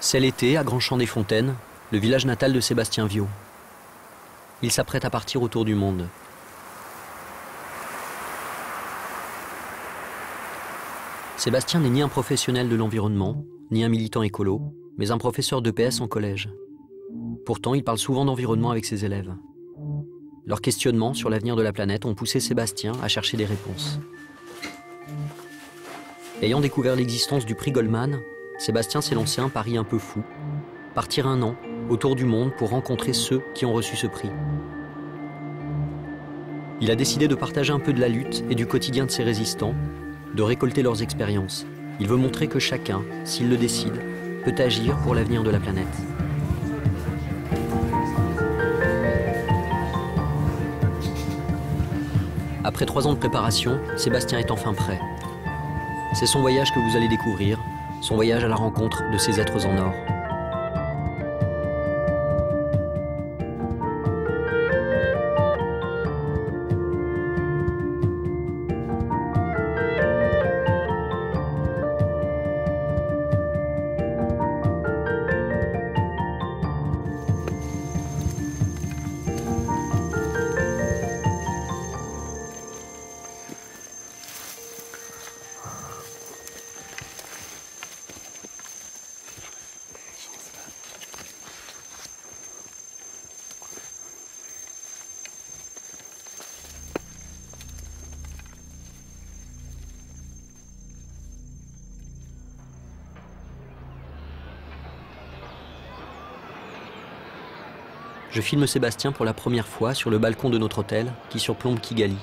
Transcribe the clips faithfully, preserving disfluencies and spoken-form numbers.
C'est l'été, à Grandchamps-des-Fontaines, le village natal de Sébastien Viau. Il s'apprête à partir autour du monde. Sébastien n'est ni un professionnel de l'environnement, ni un militant écolo, mais un professeur d'E P S en collège. Pourtant, il parle souvent d'environnement avec ses élèves. Leurs questionnements sur l'avenir de la planète ont poussé Sébastien à chercher des réponses. Ayant découvert l'existence du prix Goldman, Sébastien s'est lancé un pari un peu fou. Partir un an, autour du monde, pour rencontrer ceux qui ont reçu ce prix. Il a décidé de partager un peu de la lutte et du quotidien de ses résistants, de récolter leurs expériences. Il veut montrer que chacun, s'il le décide, peut agir pour l'avenir de la planète. Après trois ans de préparation, Sébastien est enfin prêt. C'est son voyage que vous allez découvrir, son voyage à la rencontre de ces êtres en or. Je filme Sébastien pour la première fois sur le balcon de notre hôtel qui surplombe Kigali.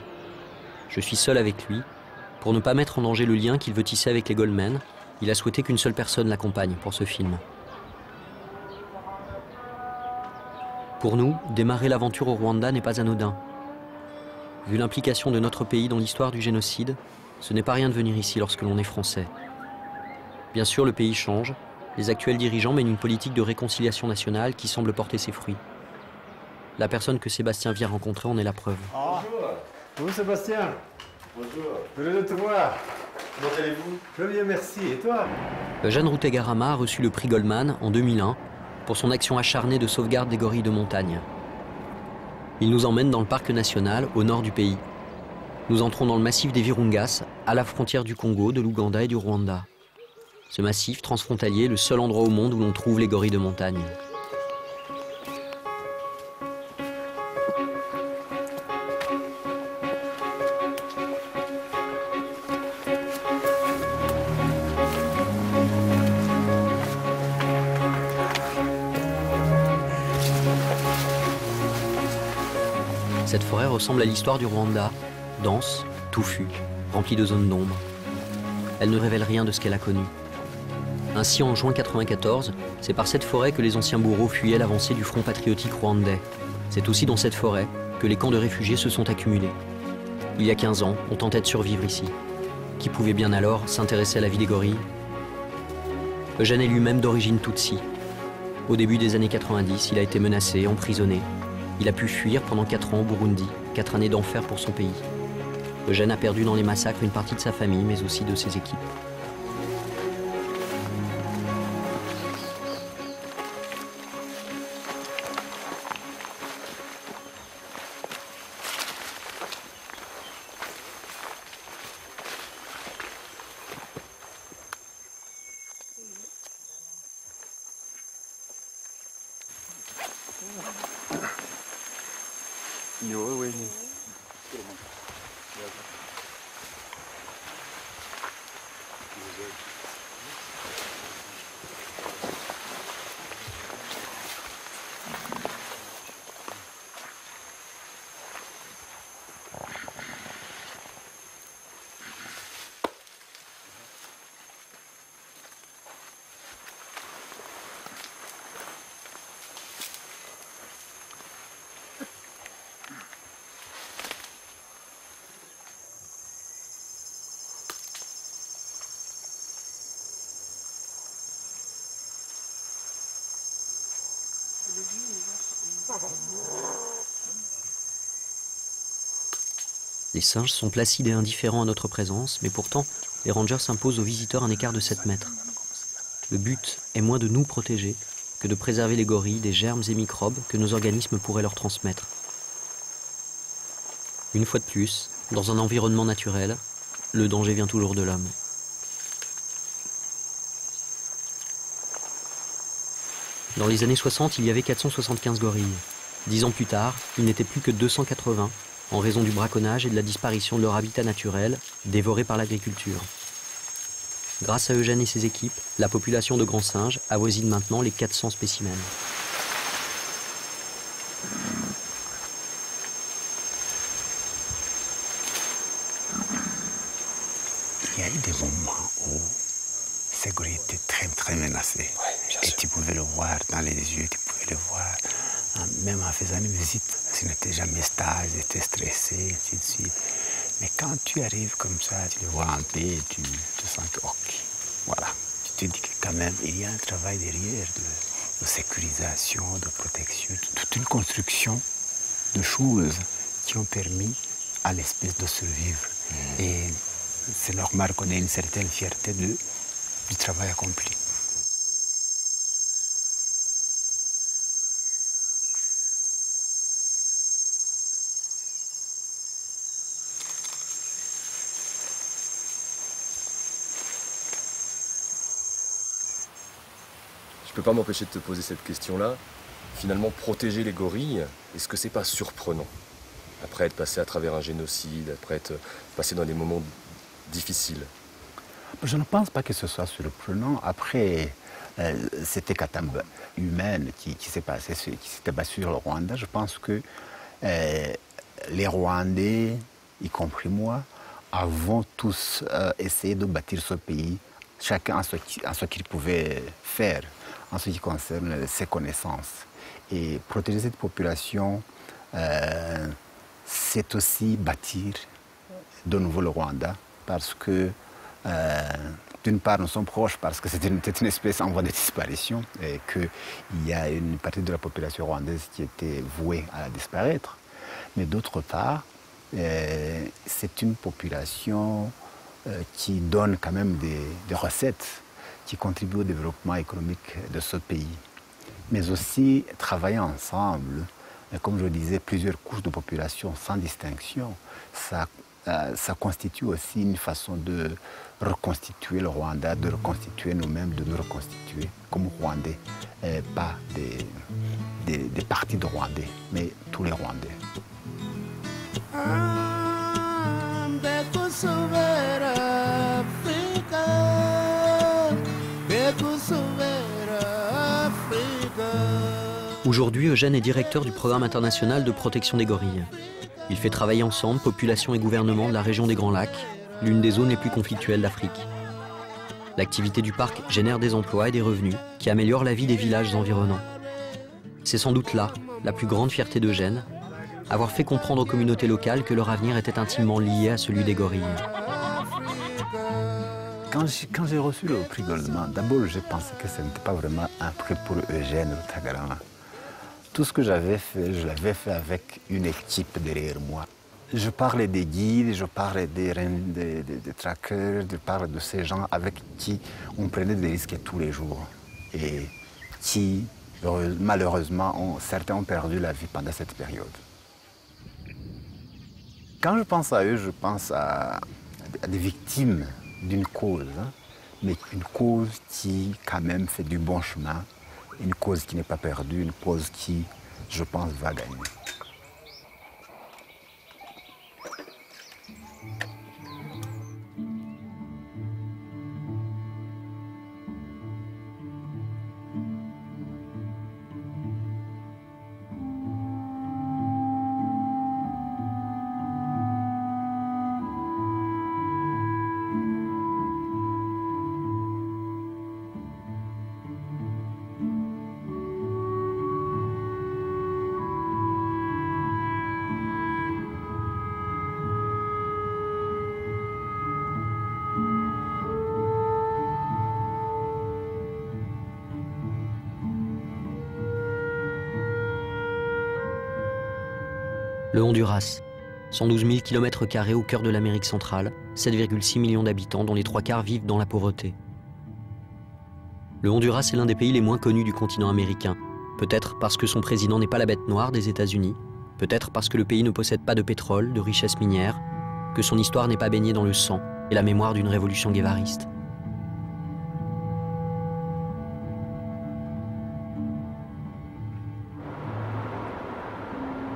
Je suis seul avec lui. Pour ne pas mettre en danger le lien qu'il veut tisser avec les Goldman, il a souhaité qu'une seule personne l'accompagne pour ce film. Pour nous, démarrer l'aventure au Rwanda n'est pas anodin. Vu l'implication de notre pays dans l'histoire du génocide, ce n'est pas rien de venir ici lorsque l'on est français. Bien sûr, le pays change. Les actuels dirigeants mènent une politique de réconciliation nationale qui semble porter ses fruits. La personne que Sébastien vient rencontrer en est la preuve. Bonjour. Bonjour Sébastien. Bonjour. Heureux de te voir. Comment allez-vous? Je viens, merci. Et toi? Jeanne Rutegarama a reçu le prix Goldman en deux mille un pour son action acharnée de sauvegarde des gorilles de montagne. Il nous emmène dans le parc national au nord du pays. Nous entrons dans le massif des Virungas, à la frontière du Congo, de l'Ouganda et du Rwanda. Ce massif transfrontalier est le seul endroit au monde où l'on trouve les gorilles de montagne. Cette forêt ressemble à l'histoire du Rwanda, dense, touffue, remplie de zones d'ombre. Elle ne révèle rien de ce qu'elle a connu. Ainsi, en juin mille neuf cent quatre-vingt-quatorze, c'est par cette forêt que les anciens bourreaux fuyaient l'avancée du Front patriotique rwandais. C'est aussi dans cette forêt que les camps de réfugiés se sont accumulés. Il y a quinze ans, on tentait de survivre ici. Qui pouvait bien alors s'intéresser à la vie des gorilles? Eugène est lui-même d'origine Tutsi. Au début des années quatre-vingt-dix, il a été menacé, emprisonné. Il a pu fuir pendant quatre ans au Burundi, quatre années d'enfer pour son pays. Eugène a perdu dans les massacres une partie de sa famille, mais aussi de ses équipes. Les singes sont placides et indifférents à notre présence, mais pourtant, les rangers s'imposent aux visiteurs un écart de sept mètres. Le but est moins de nous protéger que de préserver les gorilles des germes et microbes que nos organismes pourraient leur transmettre. Une fois de plus, dans un environnement naturel, le danger vient toujours de l'homme. Dans les années soixante, il y avait quatre cent soixante-quinze gorilles. Dix ans plus tard, il n'était plus que deux cent quatre-vingts, en raison du braconnage et de la disparition de leur habitat naturel, dévoré par l'agriculture. Grâce à Eugène et ses équipes, la population de grands singes avoisine maintenant les quatre cents spécimens. Il y a eu des moments où ces gorilles étaient très très menacées. Oui, et tu pouvais le voir dans les yeux, tu pouvais le voir. Même en faisant une visite, ils n'étaient jamais stables, ils étaient stressés, ainsi de suite. Mais quand tu arrives comme ça, tu les vois en paix, tu te sens que, ok, voilà. Tu te dis que quand même, il y a un travail derrière de, de sécurisation, de protection, toute une construction de choses qui ont permis à l'espèce de survivre. Mmh. Et c'est normal qu'on ait une certaine fierté de, du travail accompli. Je ne peux pas m'empêcher de te poser cette question-là. Finalement, protéger les gorilles, est-ce que c'est pas surprenant? Après être passé à travers un génocide, après être passé dans des moments difficiles. Je ne pense pas que ce soit surprenant. Après euh, cette hécatombe humaine qui, qui s'est passée, qui s'était passée sur le Rwanda, je pense que euh, les Rwandais, y compris moi, avons tous euh, essayé de bâtir ce pays, chacun en ce, ce qu'il pouvait faire, en ce qui concerne ses connaissances. Et protéger cette population, euh, c'est aussi bâtir de nouveau le Rwanda, parce que, euh, d'une part, nous sommes proches, parce que c'est une, une espèce en voie de disparition, et qu'il y a une partie de la population rwandaise qui était vouée à disparaître. Mais d'autre part, euh, c'est une population euh, qui donne quand même des, des recettes, qui contribuent au développement économique de ce pays. Mais aussi, travailler ensemble, comme je le disais, plusieurs couches de population sans distinction, ça, ça constitue aussi une façon de reconstituer le Rwanda, de reconstituer nous-mêmes, de nous reconstituer comme Rwandais, et pas des, des, des parties de Rwandais, mais tous les Rwandais. Aujourd'hui, Eugène est directeur du programme international de protection des gorilles. Il fait travailler ensemble population et gouvernement de la région des Grands Lacs, l'une des zones les plus conflictuelles d'Afrique. L'activité du parc génère des emplois et des revenus qui améliorent la vie des villages environnants. C'est sans doute là la plus grande fierté d'Eugène, avoir fait comprendre aux communautés locales que leur avenir était intimement lié à celui des gorilles. Quand j'ai reçu le prix Goldman, d'abord j'ai pensé que ce n'était pas vraiment un prix pour Eugène Rutegarama. Tout ce que j'avais fait, je l'avais fait avec une équipe derrière moi. Je parlais des guides, je parlais des, des, des, des trackers, je parlais de ces gens avec qui on prenait des risques tous les jours. Et qui, malheureusement, ont, certains ont perdu la vie pendant cette période. Quand je pense à eux, je pense à, à des victimes d'une cause, hein, mais une cause qui quand même fait du bon chemin, une cause qui n'est pas perdue, une cause qui, je pense, va gagner. Le Honduras, cent douze mille kilomètres carrés au cœur de l'Amérique centrale, sept virgule six millions d'habitants dont les trois quarts vivent dans la pauvreté. le Honduras est l'un des pays les moins connus du continent américain. Peut-être parce que son président n'est pas la bête noire des États-Unis, peut-être parce que le pays ne possède pas de pétrole, de richesses minières, que son histoire n'est pas baignée dans le sang et la mémoire d'une révolution guévariste.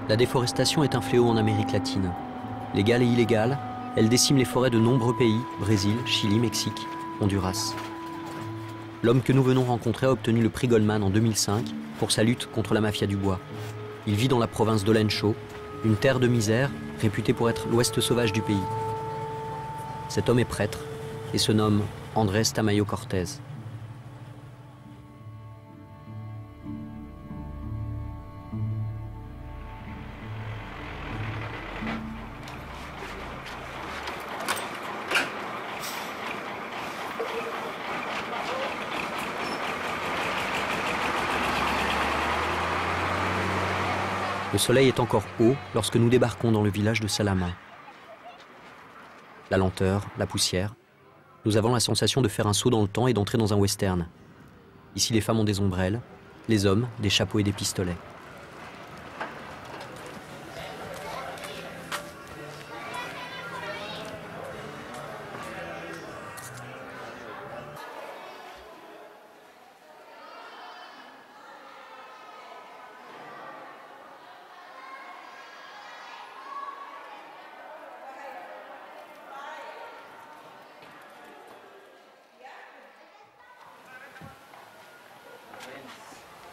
La déforestation est un fléau en Amérique latine. Légale et illégale, elle décime les forêts de nombreux pays, Brésil, Chili, Mexique, Honduras. L'homme que nous venons rencontrer a obtenu le prix Goldman en deux mille cinq pour sa lutte contre la mafia du bois. Il vit dans la province d'Olancho, une terre de misère réputée pour être l'ouest sauvage du pays. Cet homme est prêtre et se nomme Andrés Tamayo Cortez. Le soleil est encore haut lorsque nous débarquons dans le village de Salama. La lenteur, la poussière. Nous avons la sensation de faire un saut dans le temps et d'entrer dans un western. Ici, les femmes ont des ombrelles, les hommes, des chapeaux et des pistolets.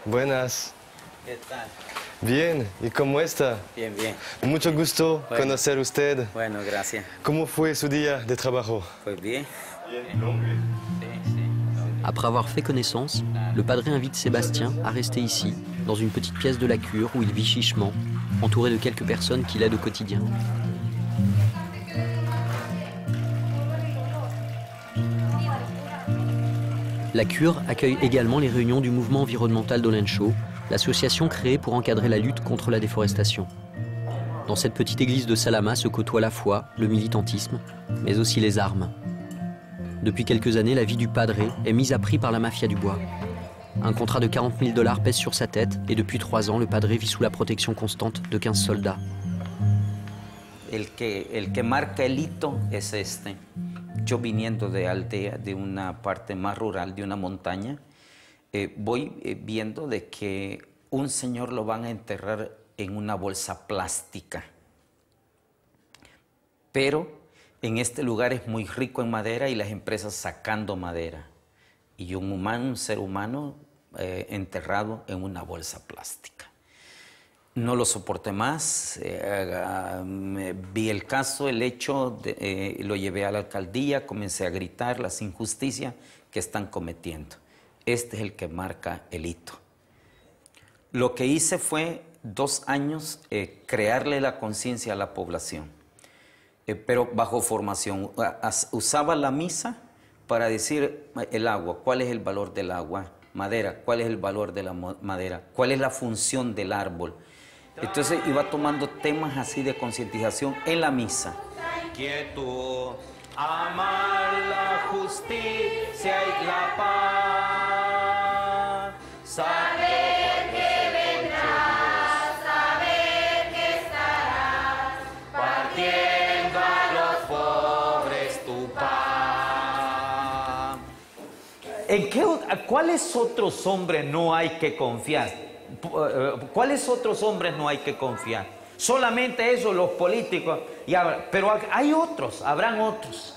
Buenas. ¿Qué tal? Bien, ¿y cómo está? Bien, bien. Mucho gusto bueno. conocer usted. Bueno, gracias. ¿Cómo fue su día de trabajo? Pues bien. Après avoir fait connaissance, le padre invite Sébastien à rester ici, dans une petite pièce de la cure où il vit chichement, entouré de quelques personnes qui l'aident au quotidien. La cure accueille également les réunions du mouvement environnemental d'Olancho, l'association créée pour encadrer la lutte contre la déforestation. Dans cette petite église de Salama se côtoient la foi, le militantisme, mais aussi les armes. Depuis quelques années, la vie du padré est mise à prix par la mafia du bois. Un contrat de quarante mille dollars pèse sur sa tête et depuis trois ans, le padré vit sous la protection constante de quinze soldats. El que, el que marca el hito es este. Yo viniendo de aldea, de una parte más rural, de una montaña, eh, voy eh, viendo de que un señor lo van a enterrar en una bolsa plástica. Pero en este lugar es muy rico en madera y las empresas sacando madera. Y un humano, un ser humano eh, enterrado en una bolsa plástica. No lo soporté más, eh, eh, vi el caso, el hecho, de, eh, lo llevé a la alcaldía, comencé a gritar las injusticias que están cometiendo. Este es el que marca el hito. Lo que hice fue dos años eh, crearle la conciencia a la población, eh, pero bajo formación. Usaba la misa para decir el agua, cuál es el valor del agua, madera, cuál es el valor de la madera, cuál es la función del árbol. Entonces iba tomando temas así de concientización en la misa. Quieto, amar la justicia y la paz. Saber que vendrás, saber que estarás, partiendo a los pobres tu paz. ¿En qué, cuáles otros hombres no hay que confiar? ¿Cuáles otros hombres no hay que confiar? Solamente eso, los políticos. Y ahora, pero hay otros, habrán otros.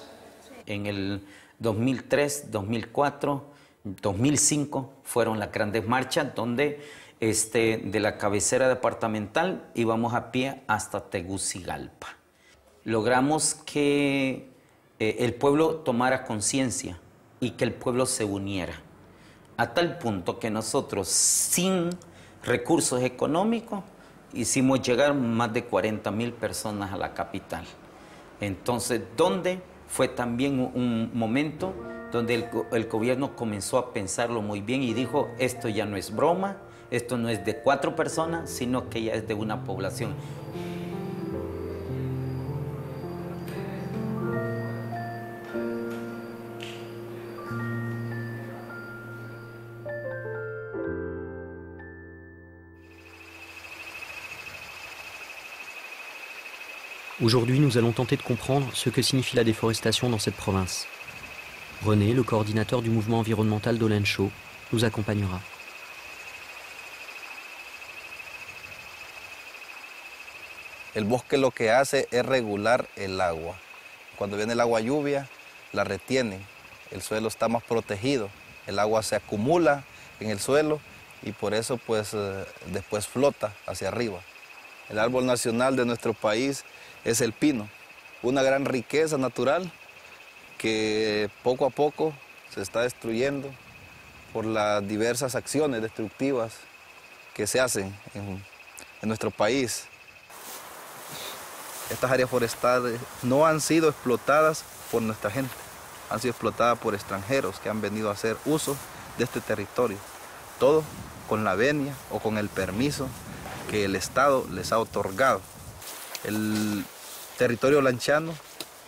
En el dos mil tres, dos mil cuatro, dos mil cinco fueron las grandes marchas donde este, de la cabecera departamental íbamos a pie hasta Tegucigalpa. Logramos que eh, el pueblo tomara conciencia y que el pueblo se uniera. A tal punto que nosotros, sin recursos económicos, hicimos llegar más de cuarenta mil personas a la capital. Entonces, donde fue también un momento donde el, el gobierno comenzó a pensarlo muy bien y dijo, esto ya no es broma, esto no es de cuatro personas, sino que ya es de una población. Aujourd'hui, nous allons tenter de comprendre ce que signifie la déforestation dans cette province. René, le coordinateur du mouvement environnemental d'Olancho, nous accompagnera. El bosque lo que hace es regular el agua. Cuando viene el agua lluvia, la retienen. El suelo está más protegido. El agua se acumula en el suelo y por eso pues después flota hacia arriba. El árbol nacional de nuestro país es el pino, una gran riqueza natural que poco a poco se está destruyendo por las diversas acciones destructivas que se hacen en, en nuestro país. Estas áreas forestales no han sido explotadas por nuestra gente, han sido explotadas por extranjeros que han venido a hacer uso de este territorio, todo con la venia o con el permiso que el Estado les ha otorgado. El territorio olanchano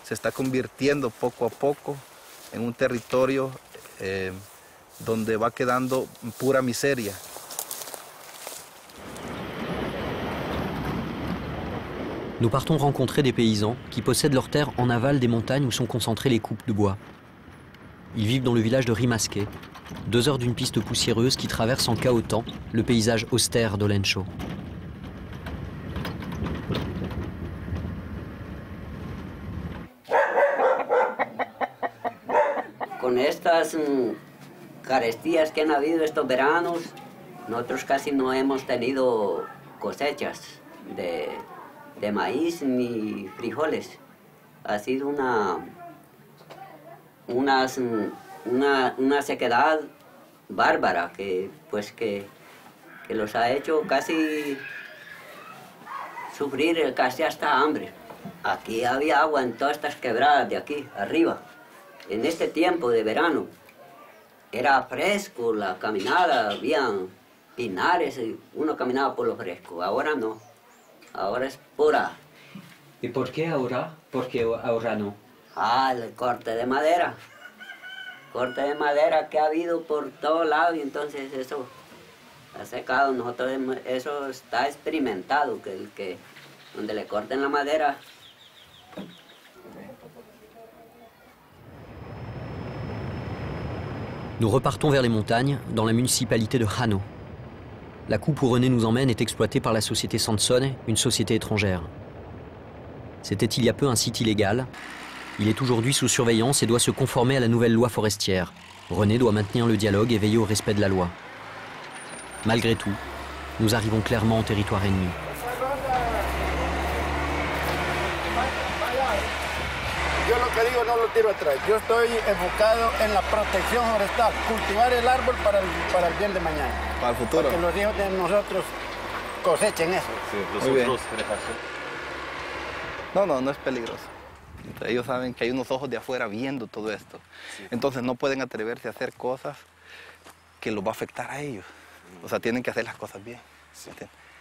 se está convirtiendo poco a poco en un territorio eh, donde va quedando pura miseria. Nous partons rencontrer des paysans qui possèdent leurs terres en aval des montagnes où sont concentrées les coupes de bois. Ils vivent dans le village de Rimasqué, deux heures d'une piste poussiéreuse qui traverse en cahotant le paysage austère d'Olancho. Con estas carestías que han habido estos veranos, nosotros casi no hemos tenido cosechas de de maíz ni frijoles. Ha sido una, una, una, una sequedad bárbara que, pues que, que los ha hecho casi sufrir casi hasta hambre. Aquí había agua en todas estas quebradas de aquí arriba. En este tiempo de verano era fresco, la caminada, había pinares, uno caminaba por lo fresco, ahora no. Ahora es pura. ¿Y por qué ahora? ¿Por qué ahora no? Ah, el corte de madera. Corte de madera que ha habido por todo lado y entonces eso ha secado. Nosotros eso está experimentado, que el que donde le corten la madera. Nous repartons vers les montagnes, dans la municipalité de Hano. La coupe où René nous emmène est exploitée par la société Sansone, une société étrangère. C'était il y a peu un site illégal. Il est aujourd'hui sous surveillance et doit se conformer à la nouvelle loi forestière. René doit maintenir le dialogue et veiller au respect de la loi. Malgré tout, nous arrivons clairement en territoire ennemi. Yo lo que digo no lo tiro atrás. Yo estoy enfocado en la protección forestal, cultivar el árbol para el, para el bien de mañana. Para el futuro. Para que los hijos de nosotros cosechen eso. Sí, los Muy otros bien. No, no, no es peligroso. Ellos saben que hay unos ojos de afuera viendo todo esto. Sí. Entonces no pueden atreverse a hacer cosas que los va a afectar a ellos. O sea, tienen que hacer las cosas bien. Sí.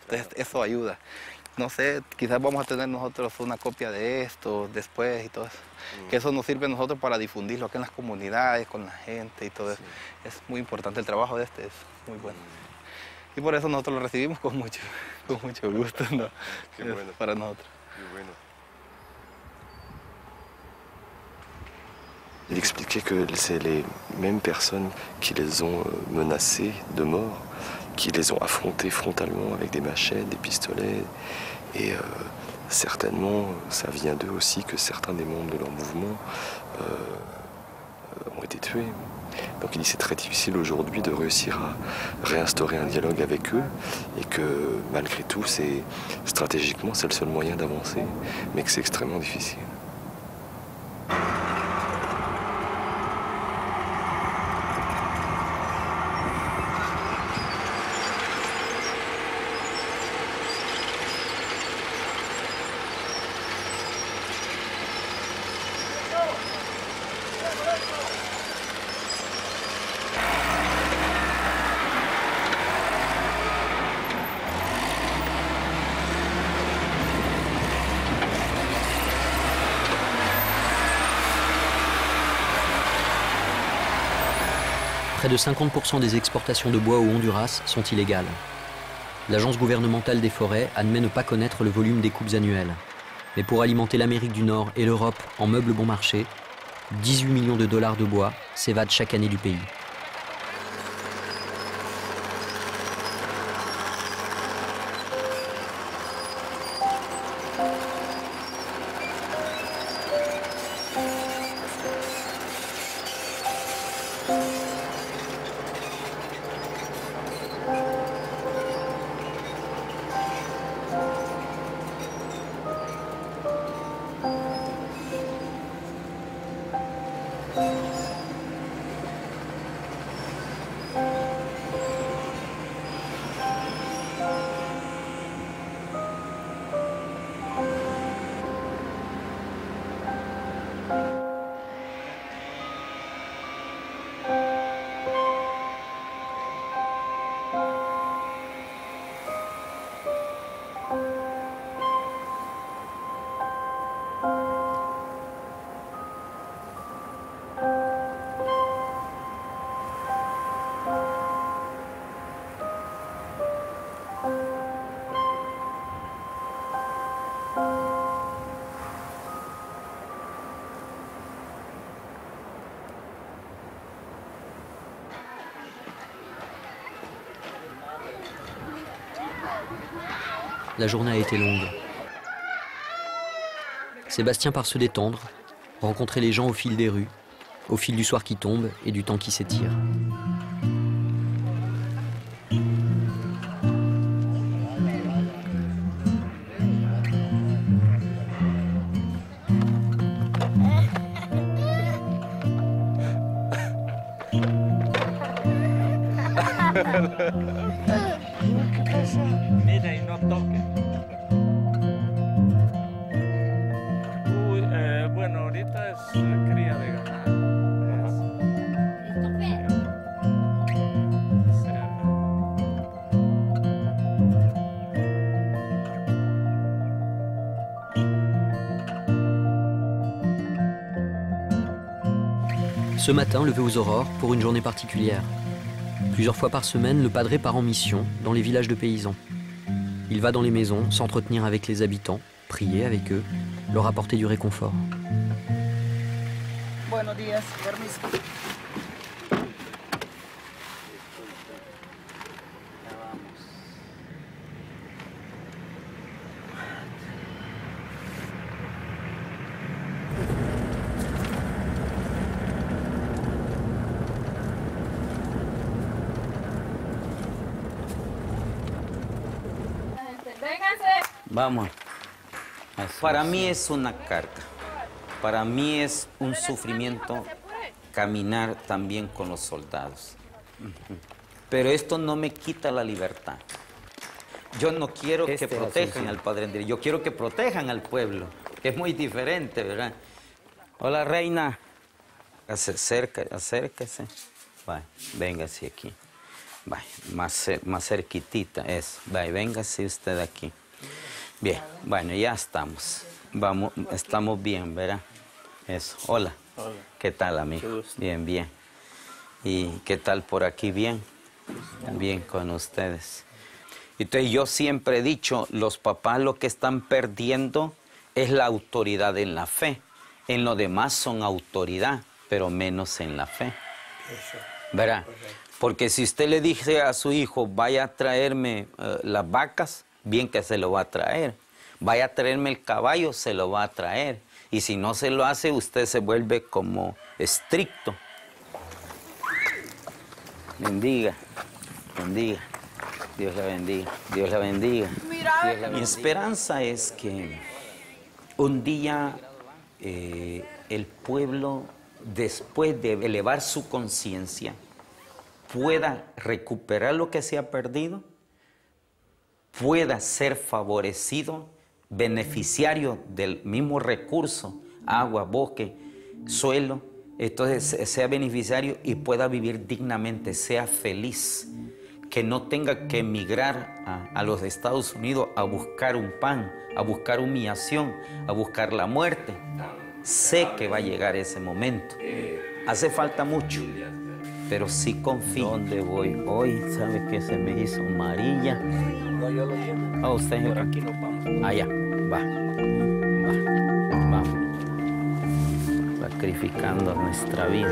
Entonces eso ayuda. No sé, quizás vamos a tener nosotros una copia de esto después y todo eso. Mm. Que eso nos sirve a nosotros para difundirlo acá en las comunidades, con la gente y todo eso. Sí. Es muy importante, el trabajo de este es muy bueno. Y por eso nosotros lo recibimos con mucho, con mucho gusto, ¿no? Qué bueno. Para nosotros. Qué bueno. Il expliquait que c'est les mêmes personnes qui les ont menacés de mort, qui les ont affrontés frontalement avec des machettes, des pistolets. Et euh, certainement, ça vient d'eux aussi que certains des membres de leur mouvement euh, ont été tués. Donc il dit que c'est très difficile aujourd'hui de réussir à réinstaurer un dialogue avec eux et que malgré tout, c'est stratégiquement, c'est le seul moyen d'avancer, mais que c'est extrêmement difficile. Près de cinquante pour cent des exportations de bois au Honduras sont illégales. L'agence gouvernementale des forêts admet ne pas connaître le volume des coupes annuelles. Mais pour alimenter l'Amérique du Nord et l'Europe en meubles bon marché, dix-huit millions de dollars de bois s'évadent chaque année du pays. La journée a été longue. Sébastien part se détendre, rencontrer les gens au fil des rues, au fil du soir qui tombe et du temps qui s'étire. Ce matin, levé aux aurores, pour une journée particulière. Plusieurs fois par semaine, le padre part en mission dans les villages de paysans. Il va dans les maisons, s'entretenir avec les habitants, prier avec eux, leur apporter du réconfort. Buenos días, permiso. Vamos. Para mí es una carga, para mí es un sufrimiento caminar también con los soldados. Pero esto no me quita la libertad. Yo no quiero que protejan al Padre Andrés, yo quiero que protejan al pueblo, que es muy diferente, ¿verdad? Hola, reina. Acerca, acérquese. Vaya, véngase aquí. Vaya, más, más cerquitita, eso. Vaya, véngase usted aquí. Bien, bueno, ya estamos. Vamos, estamos bien, ¿verdad? Eso. Hola. Hola. ¿Qué tal, amigo? Bien, bien. ¿Y qué tal por aquí? Bien. Bien con ustedes. Entonces, yo siempre he dicho, los papás lo que están perdiendo es la autoridad en la fe. En lo demás son autoridad, pero menos en la fe. ¿Verdad? Porque si usted le dice a su hijo, vaya a traerme uh, las vacas, bien que se lo va a traer. Vaya a traerme el caballo, se lo va a traer. Y si no se lo hace, usted se vuelve como estricto. Bendiga, bendiga. Dios la bendiga, Dios la bendiga. Mi esperanza es que un día eh, el pueblo, después de elevar su conciencia, pueda recuperar lo que se ha perdido, pueda ser favorecido, beneficiario del mismo recurso, agua, bosque, suelo, entonces sea beneficiario y pueda vivir dignamente, sea feliz, que no tenga que emigrar a, a los Estados Unidos a buscar un pan, a buscar humillación, a buscar la muerte. Sé que va a llegar ese momento. Hace falta mucho, pero sí confío. ¿Dónde voy hoy? ¿Sabe que se me hizo amarilla? Ah, usted. Por aquí nos vamos. Allá, va. vamos, sacrificando nuestra vida.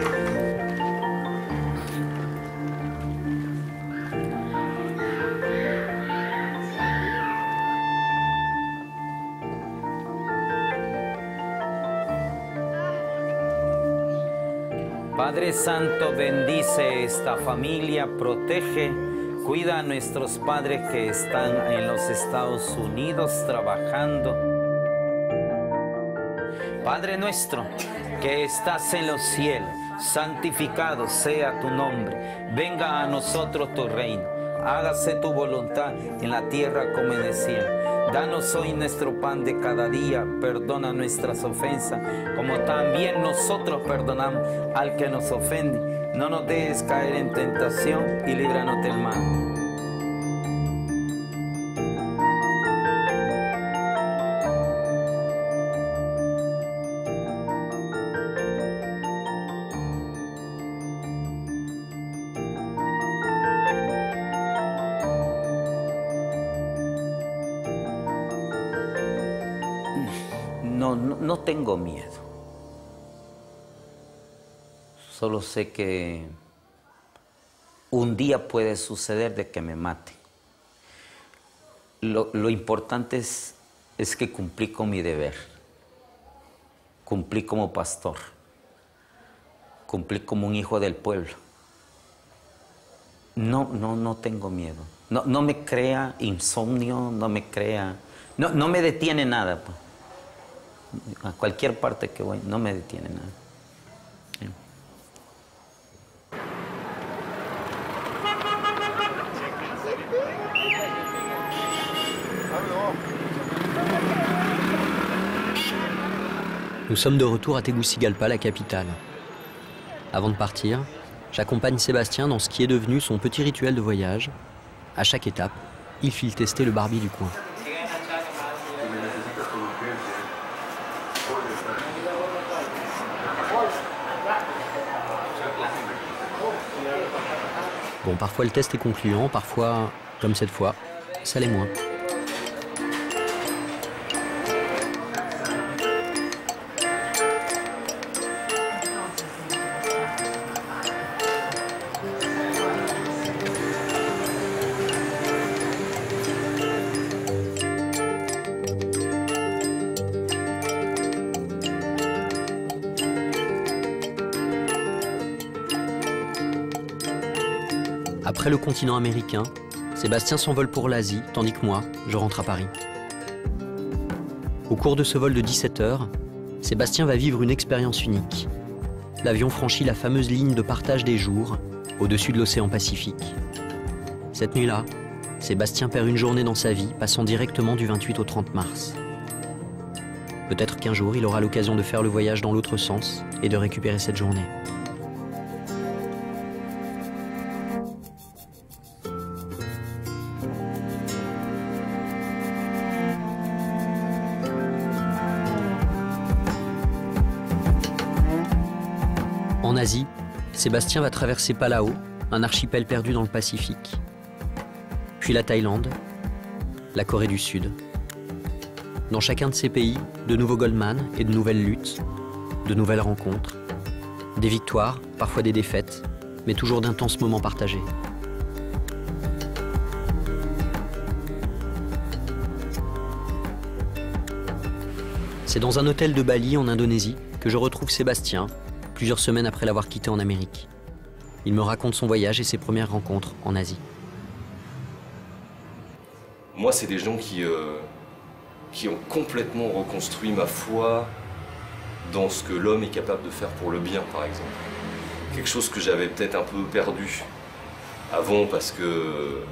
Padre Santo, bendice esta familia, protege, cuida a nuestros padres que están en los Estados Unidos trabajando. Padre nuestro, que estás en los cielos, santificado sea tu nombre. Venga a nosotros tu reino, hágase tu voluntad en la tierra como en el cielo. Danos hoy nuestro pan de cada día, perdona nuestras ofensas, como también nosotros perdonamos al que nos ofende. No nos dejes caer en tentación y líbranos del mal. No tengo miedo, solo sé que un día puede suceder de que me maten. Lo, lo importante es, es que cumplí con mi deber, cumplí como pastor, cumplí como un hijo del pueblo. No, no, no tengo miedo, no, no me crea insomnio, no me crea, no, no me detiene nada, pues. A cualquier parte que voy, no me detiene nada. Sí. Nous sommes de retour à Tegucigalpa, la capitale. Avant de partir, j'accompagne Sébastien dans ce qui est devenu son petit rituel de voyage. À chaque étape, il file tester le barbi du coin. Bon, parfois le test est concluant, parfois, comme cette fois, ça l'est moins. Après le continent américain, Sébastien s'envole pour l'Asie, tandis que moi, je rentre à Paris. Au cours de ce vol de dix-sept heures, Sébastien va vivre une expérience unique. L'avion franchit la fameuse ligne de partage des jours, au-dessus de l'océan Pacifique. Cette nuit-là, Sébastien perd une journée dans sa vie, passant directement du vingt-huit au trente mars. Peut-être qu'un jour, il aura l'occasion de faire le voyage dans l'autre sens et de récupérer cette journée. En Asie, Sébastien va traverser Palau, un archipel perdu dans le Pacifique. Puis la Thaïlande, la Corée du Sud. Dans chacun de ces pays, de nouveaux Goldman et de nouvelles luttes, de nouvelles rencontres, des victoires, parfois des défaites, mais toujours d'intenses moments partagés. C'est dans un hôtel de Bali, en Indonésie, que je retrouve Sébastien, plusieurs semaines après l'avoir quitté en Amérique. Il me raconte son voyage et ses premières rencontres en Asie. Moi, c'est des gens qui, euh, qui ont complètement reconstruit ma foi dans ce que l'homme est capable de faire pour le bien, par exemple. Quelque chose que j'avais peut-être un peu perdu avant, parce que,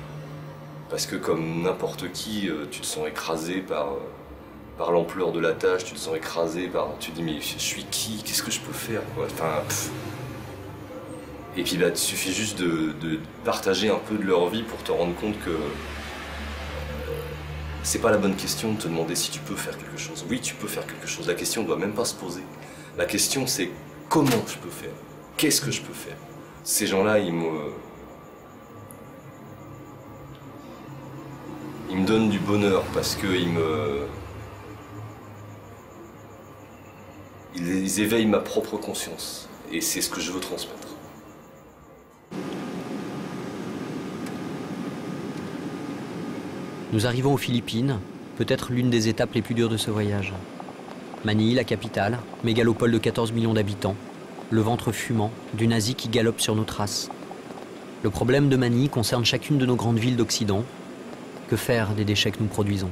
parce que comme n'importe qui, tu te sens écrasé par... par l'ampleur de la tâche, tu te sens écrasé, par, tu te dis mais je suis qui, qu'est-ce que je peux faire quoi, enfin, et puis bah, il suffit juste de, de partager un peu de leur vie pour te rendre compte que euh, c'est pas la bonne question de te demander si tu peux faire quelque chose. Oui, tu peux faire quelque chose, la question ne doit même pas se poser. La question c'est comment je peux faire, qu'est-ce que je peux faire. Ces gens-là, ils me... ils me donnent du bonheur parce qu'ils me... ils éveillent ma propre conscience. Et c'est ce que je veux transmettre. Nous arrivons aux Philippines, peut-être l'une des étapes les plus dures de ce voyage. Manille, la capitale, mégalopole de quatorze millions d'habitants, le ventre fumant d'une Asie qui galope sur nos traces. Le problème de Manille concerne chacune de nos grandes villes d'Occident. Que faire des déchets que nous produisons ?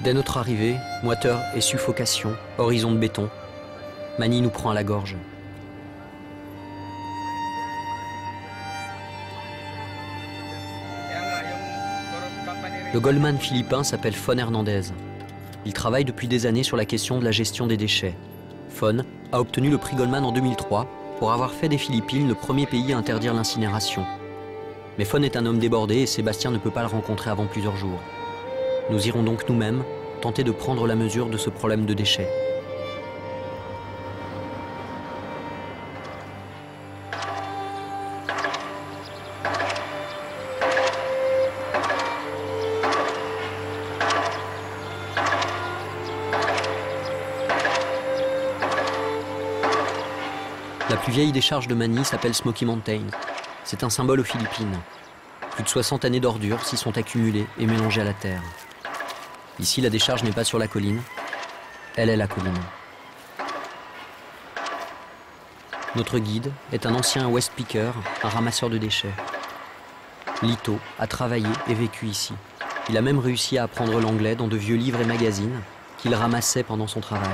Dès notre arrivée, moiteur et suffocation, horizon de béton, Manille nous prend à la gorge. Le Goldman philippin s'appelle Von Hernandez. Il travaille depuis des années sur la question de la gestion des déchets. Von a obtenu le prix Goldman en deux mille trois pour avoir fait des Philippines le premier pays à interdire l'incinération. Mais Von est un homme débordé et Sébastien ne peut pas le rencontrer avant plusieurs jours. Nous irons donc nous-mêmes tenter de prendre la mesure de ce problème de déchets. La plus vieille décharge de Manille s'appelle Smoky Mountain. C'est un symbole aux Philippines. Plus de soixante années d'ordures s'y sont accumulées et mélangées à la terre. Ici, la décharge n'est pas sur la colline, elle est la colline. Notre guide est un ancien West Picker, un ramasseur de déchets. Lito a travaillé et vécu ici. Il a même réussi à apprendre l'anglais dans de vieux livres et magazines qu'il ramassait pendant son travail.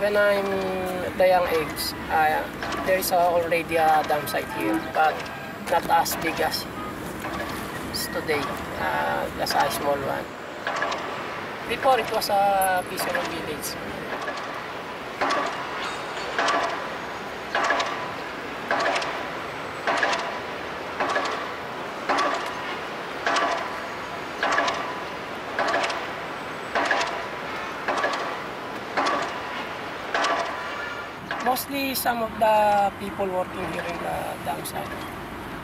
When I'm the young age, I, there is already a dump site here, but not as big as today, uh, that's a small one. Before it was a peaceful village. Mostly some of the people working here in the dam site.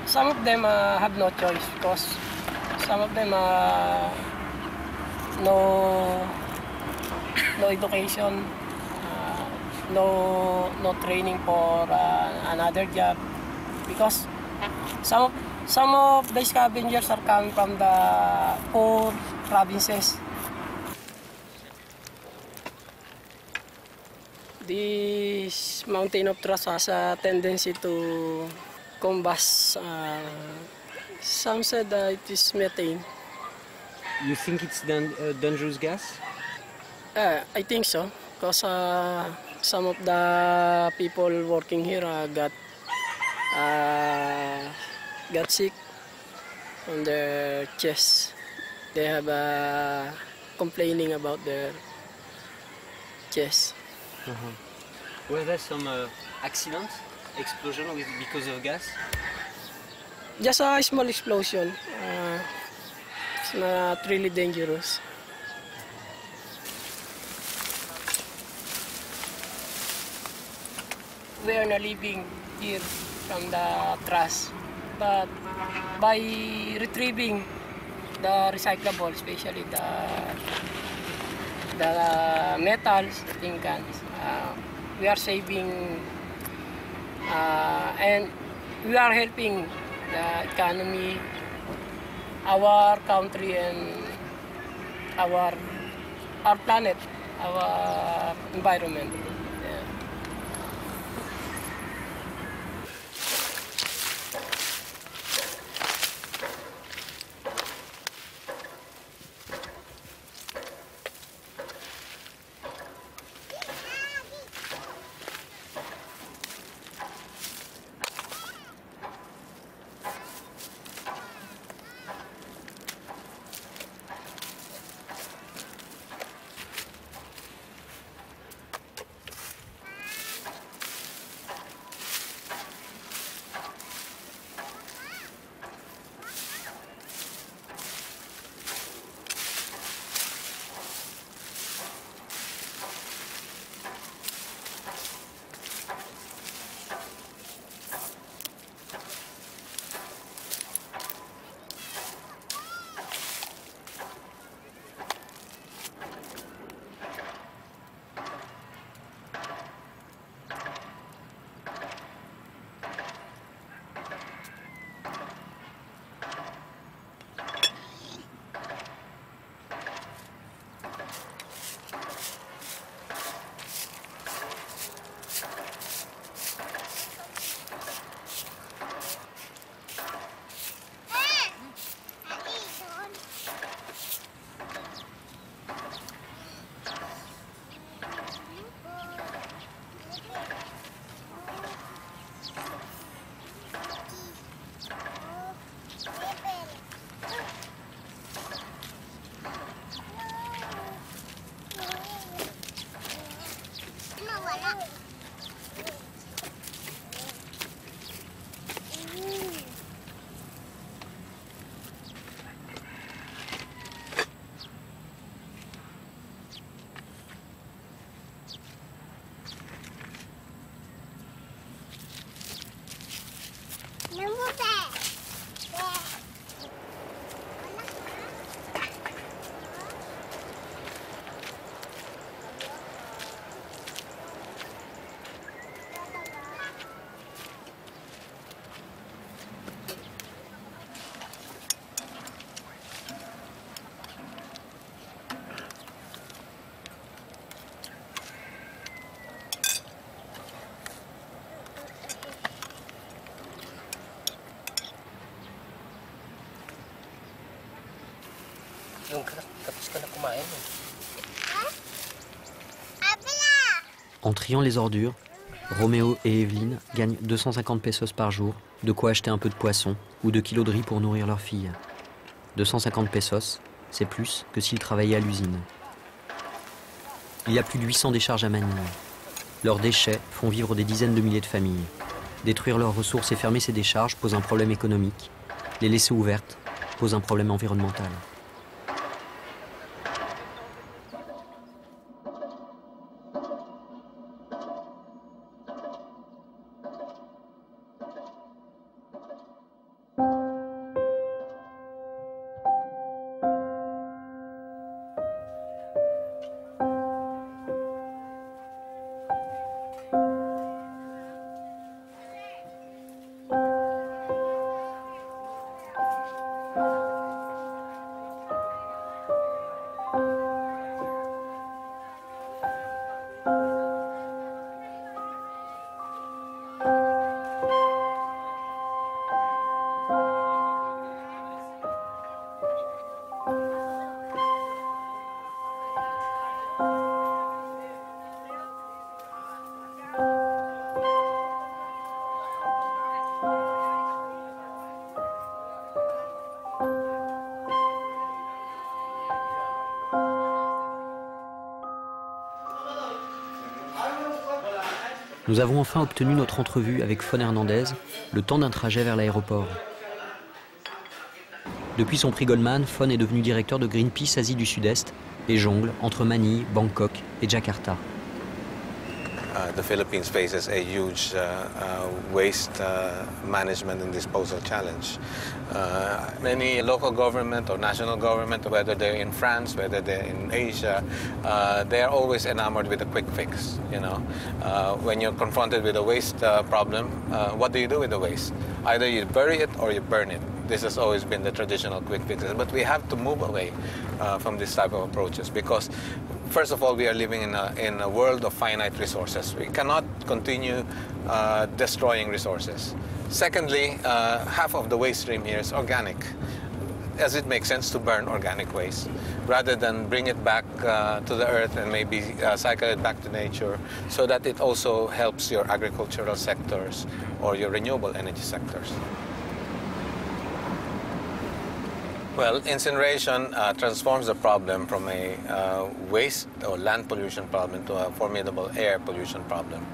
Some of them uh, have no choice because some of them uh, no no education, uh, no no training for uh, another job, because some of, some of the scavengers are coming from the poor provinces. This mountain of trust has a tendency to combust. Uh, Some said that it is methane. You think it's a dangerous gas? Uh, I think so, because uh, some of the people working here uh, got uh, got sick on their chest. They have uh, complaining about their chest. Uh-huh. Were there some uh, accidents, explosion with, because of gas? Just a small explosion. Uh, it's not really dangerous. We are not living here from the trash, but by retrieving the recyclable, especially the the metals, the tin cans, uh, we are saving uh, and we are helping the economy, our country, and our our planet, our environment. Yeah. En triant les ordures, Roméo et Evelyne gagnent deux cent cinquante pesos par jour, de quoi acheter un peu de poisson ou de kilos de riz pour nourrir leur fille. deux cent cinquante pesos, c'est plus que s'ils travaillaient à l'usine. Il y a plus de huit cents décharges à Manille. Leurs déchets font vivre des dizaines de milliers de familles. Détruire leurs ressources et fermer ces décharges pose un problème économique. Les laisser ouvertes pose un problème environnemental. Nous avons enfin obtenu notre entrevue avec Von Hernandez, le temps d'un trajet vers l'aéroport. Depuis son prix Goldman, Von est devenu directeur de Greenpeace Asie du Sud-Est et jongle entre Manille, Bangkok et Jakarta. Uh, the Philippines faces a huge uh, uh, waste uh, management and disposal challenge. Uh, many local government or national government, whether they're in France, whether they're in Asia, uh, they are always enamored with a quick fix. You know, uh, when you're confronted with a waste uh, problem, uh, what do you do with the waste? Either you bury it or you burn it. This has always been the traditional quick fix, but we have to move away uh, from this type of approaches because. First of all, we are living in a, in a world of finite resources. We cannot continue uh, destroying resources. Secondly, uh, half of the waste stream here is organic, as it makes sense to burn organic waste, rather than bring it back uh, to the earth and maybe uh, cycle it back to nature, so that it also helps your agricultural sectors or your renewable energy sectors. Well, incineration uh, transforms the problem from a uh, waste or land pollution problem to a formidable air pollution problem.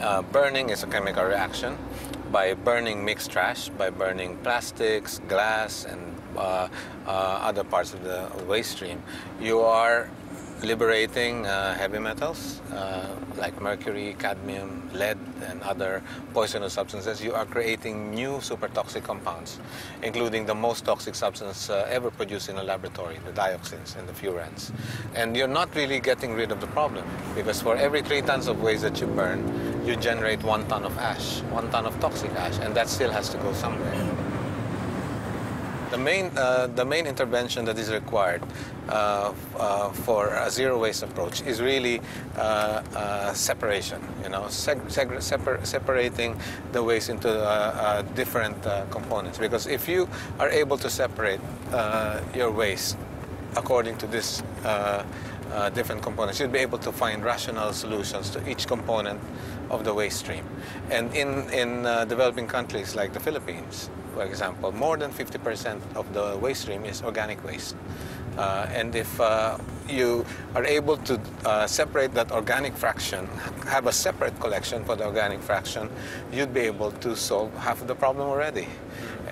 Uh, burning is a chemical reaction. By burning mixed trash, by burning plastics, glass, and uh, uh, other parts of the waste stream, you are liberating uh, heavy metals uh, like mercury, cadmium, lead, and other poisonous substances. You are creating new super toxic compounds, including the most toxic substance uh, ever produced in a laboratory, the dioxins and the furans. And you're not really getting rid of the problem, because for every three tons of waste that you burn, you generate one ton of ash, one ton of toxic ash, and that still has to go somewhere. The main, uh, the main intervention that is required uh, uh, for a zero-waste approach is really uh, uh, separation, you know, seg seg separ separating the waste into uh, uh, different uh, components. Because if you are able to separate uh, your waste according to this uh, uh, different components, you'll be able to find rational solutions to each component of the waste stream. And in, in uh, developing countries like the Philippines, for example, more than fifty percent of the waste stream is organic waste. Uh, and if uh, you are able to uh, separate that organic fraction, have a separate collection for the organic fraction, you'd be able to solve half of the problem already.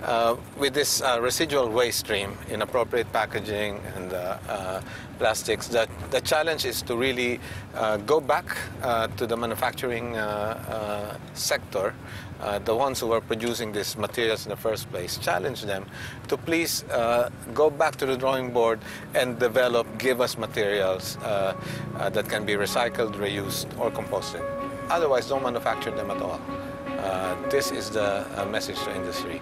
Uh, with this uh, residual waste stream, inappropriate packaging and uh, uh, plastics, that the challenge is to really uh, go back uh, to the manufacturing uh, uh, sector, uh, the ones who were producing these materials in the first place, challenge them to please uh, go back to the drawing board and develop, give us materials uh, uh, that can be recycled, reused, or composted. Otherwise, don't manufacture them at all. Uh, this is the uh, message to industry.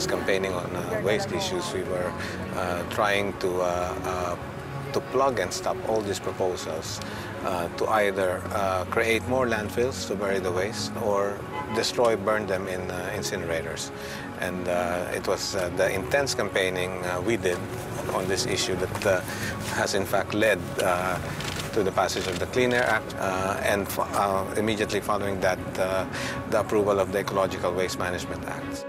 was campaigning on uh, waste issues, we were uh, trying to, uh, uh, to plug and stop all these proposals uh, to either uh, create more landfills to bury the waste or destroy, burn them in uh, incinerators. And uh, it was uh, the intense campaigning uh, we did on this issue that uh, has in fact led uh, to the passage of the Clean Air Act, uh, and fo uh, immediately following that, uh, the approval of the Ecological Waste Management Act.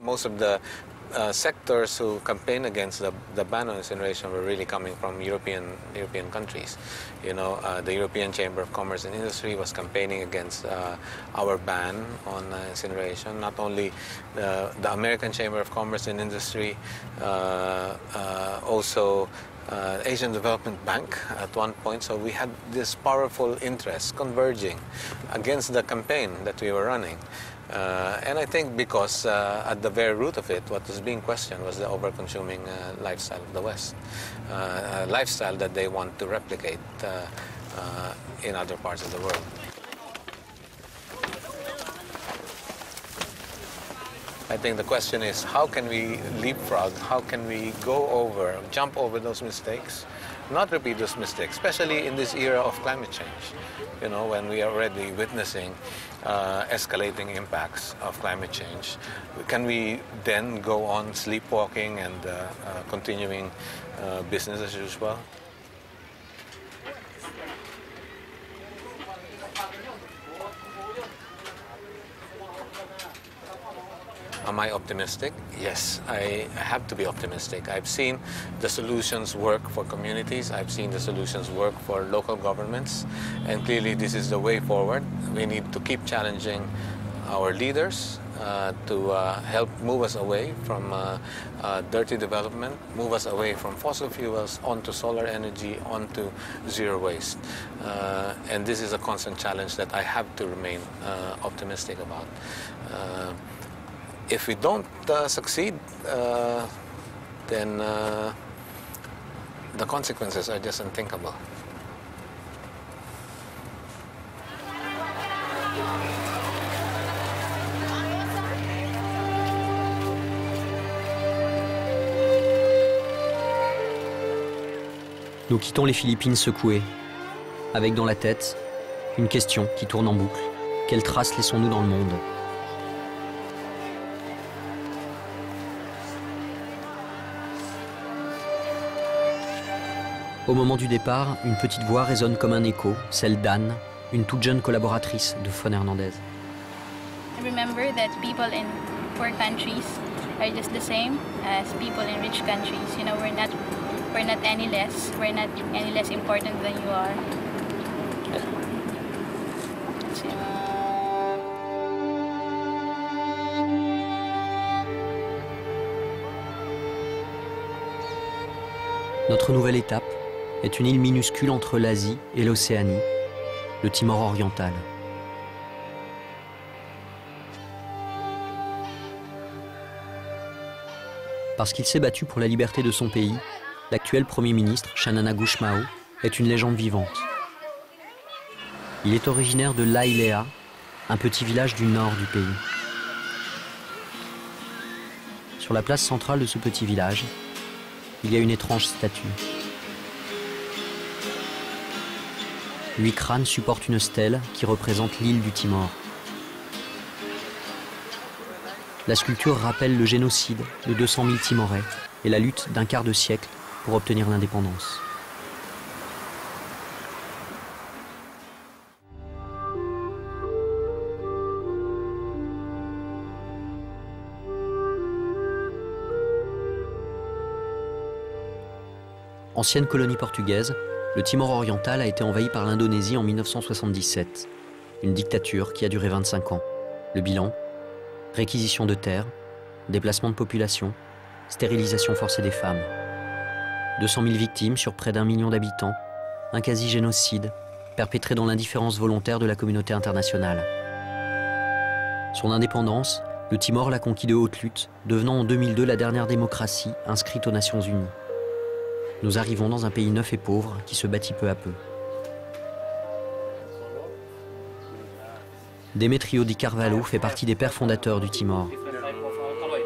Most of the Uh, sectors who campaigned against the, the ban on incineration were really coming from European European countries. You know, uh, the European Chamber of Commerce and Industry was campaigning against uh, our ban on uh, incineration. Not only the, the American Chamber of Commerce and Industry, uh, uh, also Uh, Asian Development Bank at one point, so we had this powerful interest converging against the campaign that we were running. Uh, and I think because uh, at the very root of it, what was being questioned was the over-consuming uh, lifestyle of the West, uh, a lifestyle that they want to replicate uh, uh, in other parts of the world. I think the question is, how can we leapfrog, how can we go over, jump over those mistakes, not repeat those mistakes, especially in this era of climate change, you know, when we are already witnessing uh, escalating impacts of climate change. Can we then go on sleepwalking and uh, uh, continuing uh, business as usual? Am I optimistic? Yes, I have to be optimistic. I've seen the solutions work for communities. I've seen the solutions work for local governments. And clearly this is the way forward. We need to keep challenging our leaders uh, to uh, help move us away from uh, uh, dirty development, move us away from fossil fuels, onto solar energy, onto zero waste. Uh, and this is a constant challenge that I have to remain uh, optimistic about. Uh, If we don't uh, succeed, uh, then uh, the consequences are just unthinkable. Nous quittons les Philippines secouées, avec dans la tête une question qui tourne en boucle. Quelles traces laissons-nous dans le monde ? Au moment du départ, une petite voix résonne comme un écho, celle d'Anne, une toute jeune collaboratrice de Von Hernandez. Remember that people in poor countries are just the same as people in rich countries. You know, we're not, we're not any less, we're not any less important than you are. Notre nouvelle étape est une île minuscule entre l'Asie et l'Océanie, le Timor-Oriental. Parce qu'il s'est battu pour la liberté de son pays, l'actuel Premier ministre, Chananagush Mao, est une légende vivante. Il est originaire de Lailea, un petit village du nord du pays. Sur la place centrale de ce petit village, il y a une étrange statue. Huit crânes supportent une stèle qui représente l'île du Timor. La sculpture rappelle le génocide de deux cent mille Timorais et la lutte d'un quart de siècle pour obtenir l'indépendance. Ancienne colonie portugaise, le Timor-Oriental a été envahi par l'Indonésie en mille neuf cent soixante-dix-sept. Une dictature qui a duré vingt-cinq ans. Le bilan, réquisition de terres, déplacement de population, stérilisation forcée des femmes. deux cent mille victimes sur près d'un million d'habitants, un quasi-génocide perpétré dans l'indifférence volontaire de la communauté internationale. Son indépendance, le Timor l'a conquis de haute lutte, devenant en deux mille deux la dernière démocratie inscrite aux Nations Unies. nous arrivons dans un pays neuf et pauvre qui se bâtit peu à peu. Demetrio Di Carvalho fait partie des pères fondateurs du Timor.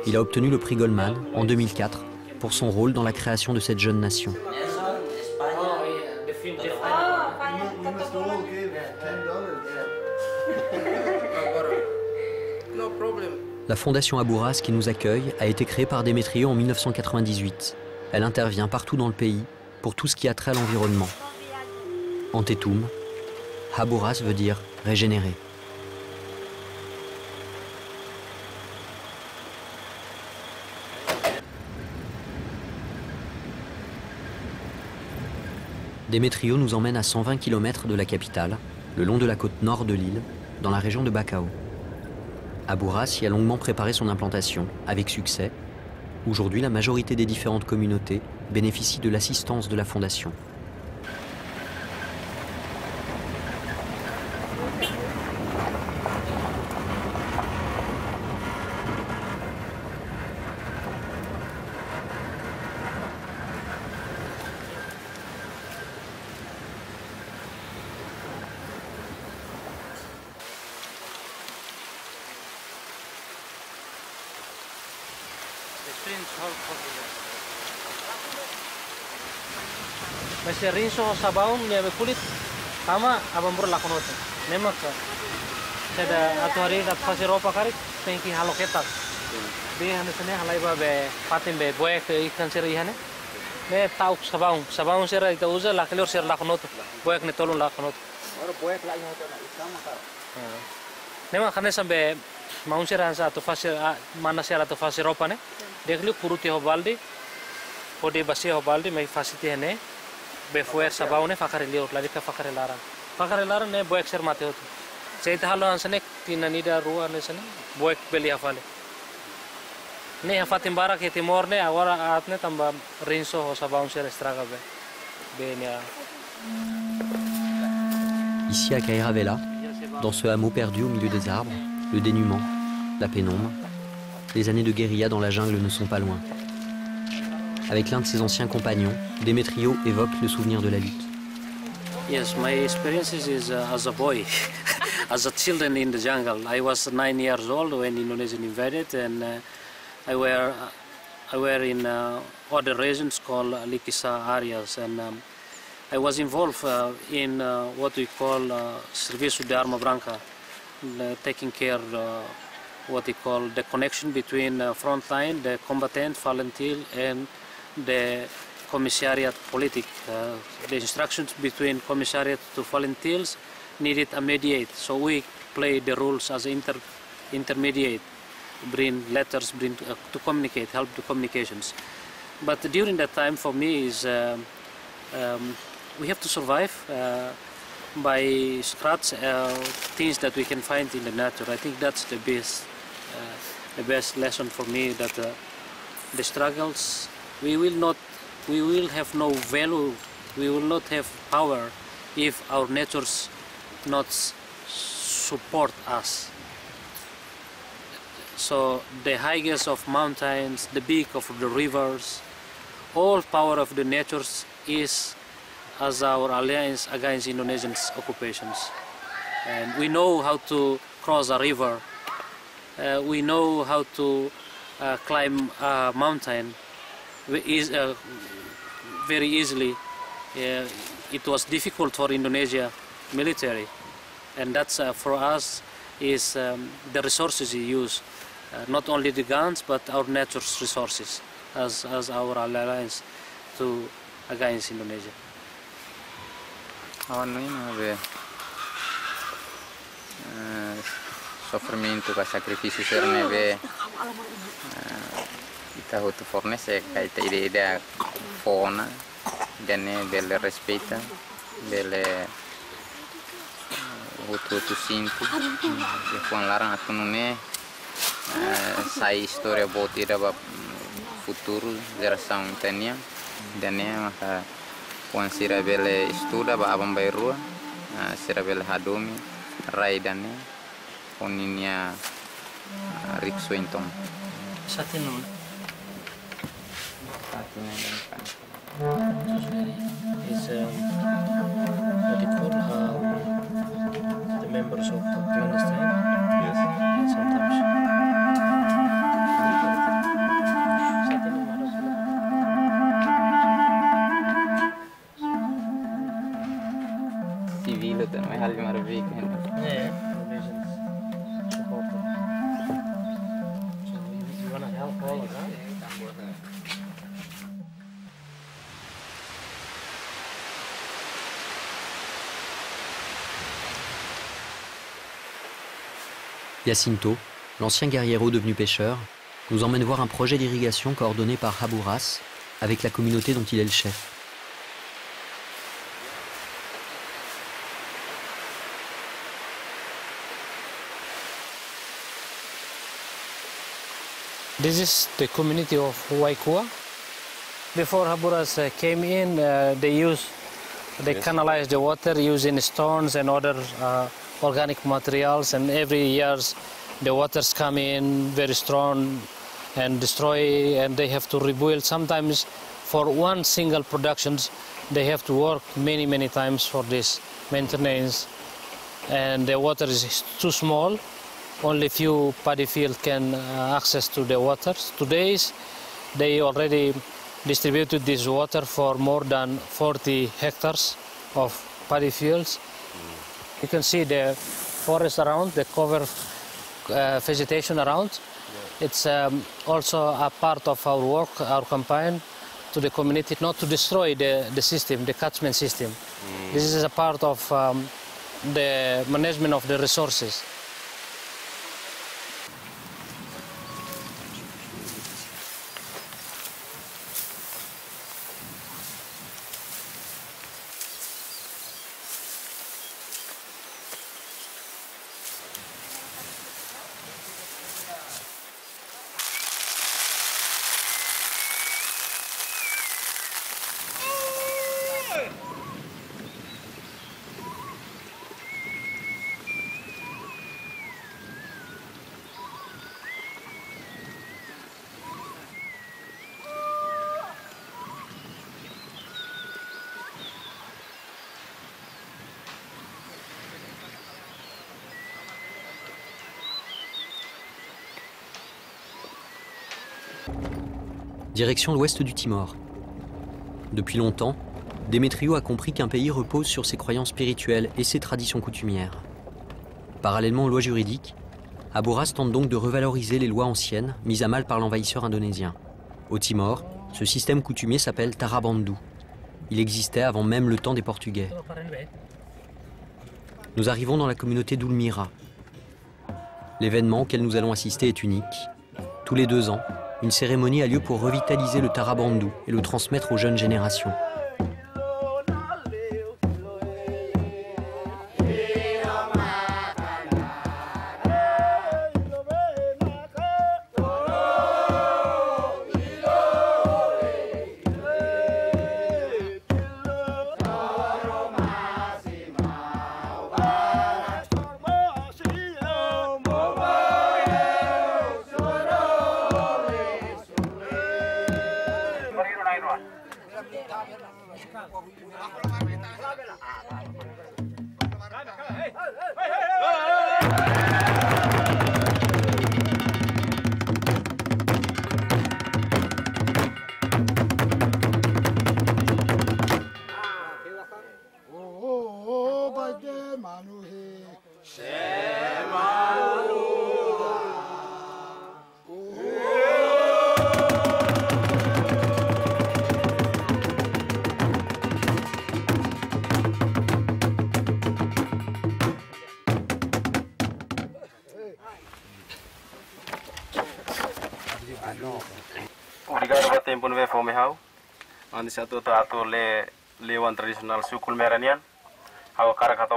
Il a obtenu le prix Goldman en deux mille quatre pour son rôle dans la création de cette jeune nation. La fondation Habouras qui nous accueille a été créée par Demetrio en mille neuf cent quatre-vingt-dix-huit. Elle intervient partout dans le pays pour tout ce qui a trait à l'environnement. En Tetoum, Habouras veut dire régénérer. Demetrio nous emmène à cent vingt kilomètres de la capitale, le long de la côte nord de l'île, dans la région de Bacao. Habouras y a longuement préparé son implantation, avec succès. Aujourd'hui, la majorité des différentes communautés bénéficient de l'assistance de la Fondation. Ici à Kairavela, dans ce hameau perdu au milieu des arbres, le dénuement, la pénombre, les années de guérilla dans la jungle ne sont pas loin. Avec l'un de ses anciens compagnons, Demetrio évoque le souvenir de la lutte. Yes, my experiences is uh, as a boy, as a children in the jungle. I was nine years old when Indonesia invaded, and uh, I were I were in uh, other regions called Likisa areas, and um, I was involved uh, in uh, what we call uh, Serviço de Arma Branca, uh, taking care uh, what we call the connection between uh, frontline, the combatant, volunteer, and the commissariat politic. Uh, the instructions between commissariat to volunteers needed a mediate, so we play the roles as inter intermediate, bring letters, bring uh, to communicate, help the communications. But during that time, for me, is um, um, we have to survive uh, by scratch uh, things that we can find in the nature. I think that's the best, uh, the best lesson for me, that uh, the struggles. We will not, we will have no value, we will not have power if our natures not support us. So the highest of mountains, the peak of the rivers, all power of the natures is as our alliance against Indonesians' occupations. And we know how to cross a river, uh, we know how to uh, climb a mountain. Is uh, very easily. Uh, it was difficult for Indonesia military, and that's uh, for us is um, the resources we use, uh, not only the guns but our nature's resources as as our alliance to against Indonesia. Awalnya sofrmento, sacrificio, serve. Kita hutu forne se kaita ide ide fona dene delle respeta delle hutu hutu simpi e fon larang atunune sai storia boti daba futuro dera sauntania dene maka fon sira belle studa ba abang bairua sira belle hadomi rai dane foninia ripso intom satinun. just really is um, helpful how the members of the clandestine. Yes. And sometimes. Jacinto, l'ancien guerriero devenu pêcheur, nous emmène voir un projet d'irrigation coordonné par Habouras avec la communauté dont il est le chef. This is the community of Waikua. Before Habouras came in, uh, they used, they canalized the water using stones and other uh, organic materials. And every years, the waters come in very strong and destroy, and they have to rebuild. Sometimes, for one single productions, they have to work many, many times for this maintenance. And the water is too small. Only few paddy fields can uh, access to the waters. Today, they already distributed this water for more than forty hectares of paddy fields. You can see the forest around, the cover uh, vegetation around. It's um, also a part of our work, our campaign to the community, not to destroy the, the system, the catchment system. Mm. This is a part of um, the management of the resources. Direction l'ouest du Timor. Depuis longtemps, Demetrio a compris qu'un pays repose sur ses croyances spirituelles et ses traditions coutumières. Parallèlement aux lois juridiques, Habouras tente donc de revaloriser les lois anciennes mises à mal par l'envahisseur indonésien. Au Timor, ce système coutumier s'appelle Tarabandu. Il existait avant même le temps des Portugais. Nous arrivons dans la communauté d'Oulmira. L'événement auquel nous allons assister est unique. Tous les deux ans, une cérémonie a lieu pour revitaliser le Tarabandu et le transmettre aux jeunes générations.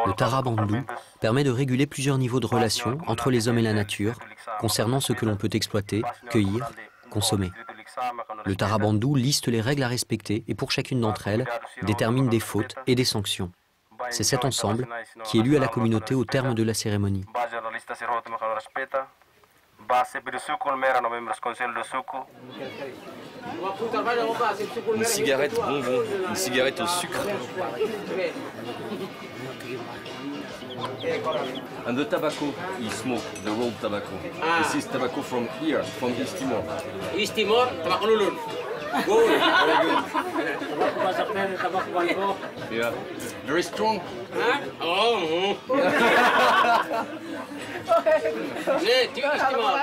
Le Tarabandu permet de réguler plusieurs niveaux de relations entre les hommes et la nature concernant ce que l'on peut exploiter, cueillir, consommer. Le Tarabandu liste les règles à respecter et pour chacune d'entre elles détermine des fautes et des sanctions. C'est cet ensemble qui est lu à la communauté au terme de la cérémonie. Une cigarette bonbon, une cigarette au sucre. And the tobacco he smoked, the rolled tobacco. Ah. This is tobacco from here, from East Timor. East Timor, tobacco lulun. Good, very good. Yeah, very strong. Huh? Oh. Ne, tu East Timor.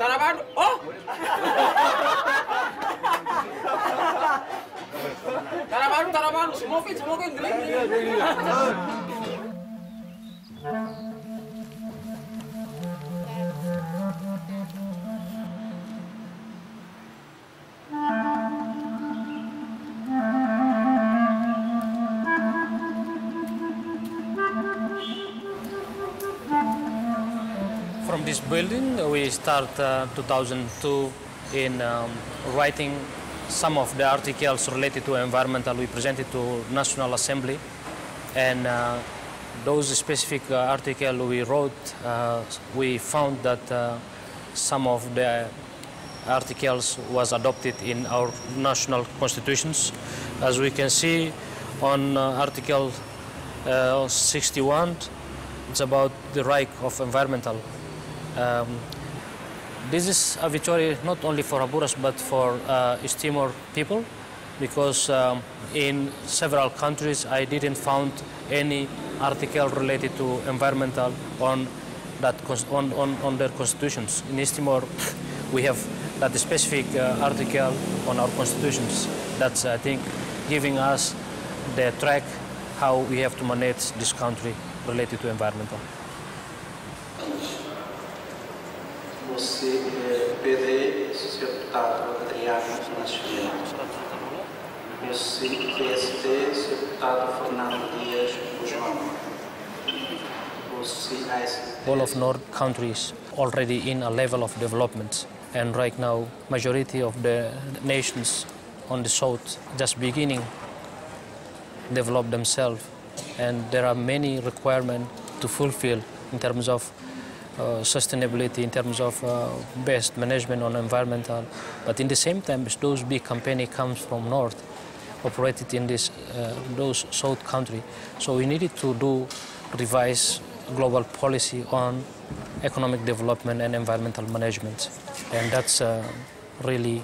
Tarabandu, oh. Tarabandu, Tarabandu, smoke it, smoke it, drink. From this building, we start uh, two thousand two in um, writing some of the articles related to environmental. We presented to National Assembly, and uh, those specific uh, articles we wrote, uh, we found that uh, some of the articles was adopted in our national constitutions. As we can see on uh, Article uh, sixty-one, it's about the right of environmental. Um, this is a victory not only for Habouras but for uh, East Timor people, because um, in several countries I didn't find any article related to environmental on that on, on, on their constitutions. In East Timor, we have that specific uh, article on our constitutions. That's, I think, giving us the track how we have to manage this country related to environmental. Você é P D, seu deputado Adriano Nascimento. Você P S D, seu deputado Fernando Dias Guzmão. All of North countries already in a level of development, and right now majority of the nations on the south just beginning develop themselves, and there are many requirements to fulfill in terms of uh, sustainability, in terms of uh, best management on environmental. But in the same time, those big companies comes from north, operated in this uh, those south country. So we needed to do revise global policy on economic development and environmental management, and that's uh, really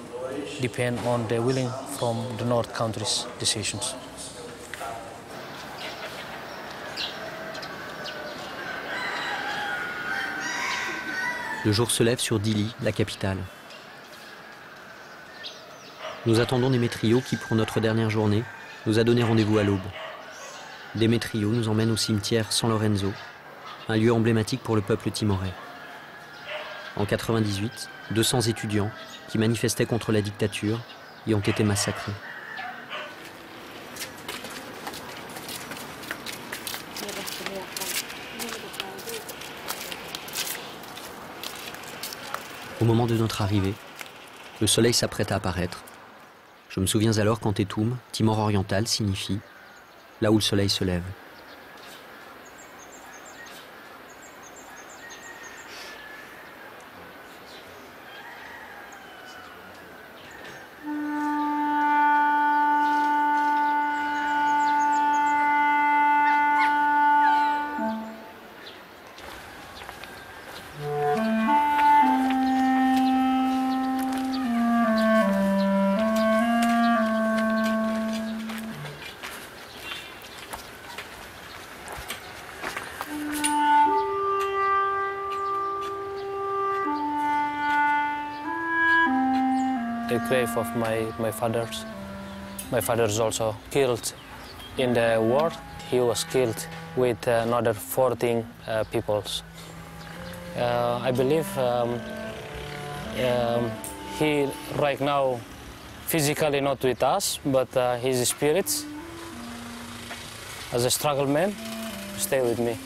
depend on the willing from the North countries' decisions. Le jour se lève sur Dili, la capitale. Nous attendons Demetrio qui, pour notre dernière journée, nous a donné rendez-vous à l'aube. Demetrio nous emmène au cimetière San Lorenzo, un lieu emblématique pour le peuple timorais. En quatre-vingt-dix-huit, deux cents étudiants qui manifestaient contre la dictature y ont été massacrés. Au moment de notre arrivée, le soleil s'apprête à apparaître. Je me souviens alors qu'en Tetoum, Timor-Oriental signifie « là où le soleil se lève ». The grave of my, my fathers. My father is also killed in the war. He was killed with another fourteen uh, peoples. Uh, I believe um, um, he right now physically not with us, but uh, his spirits as a struggle man stay with me.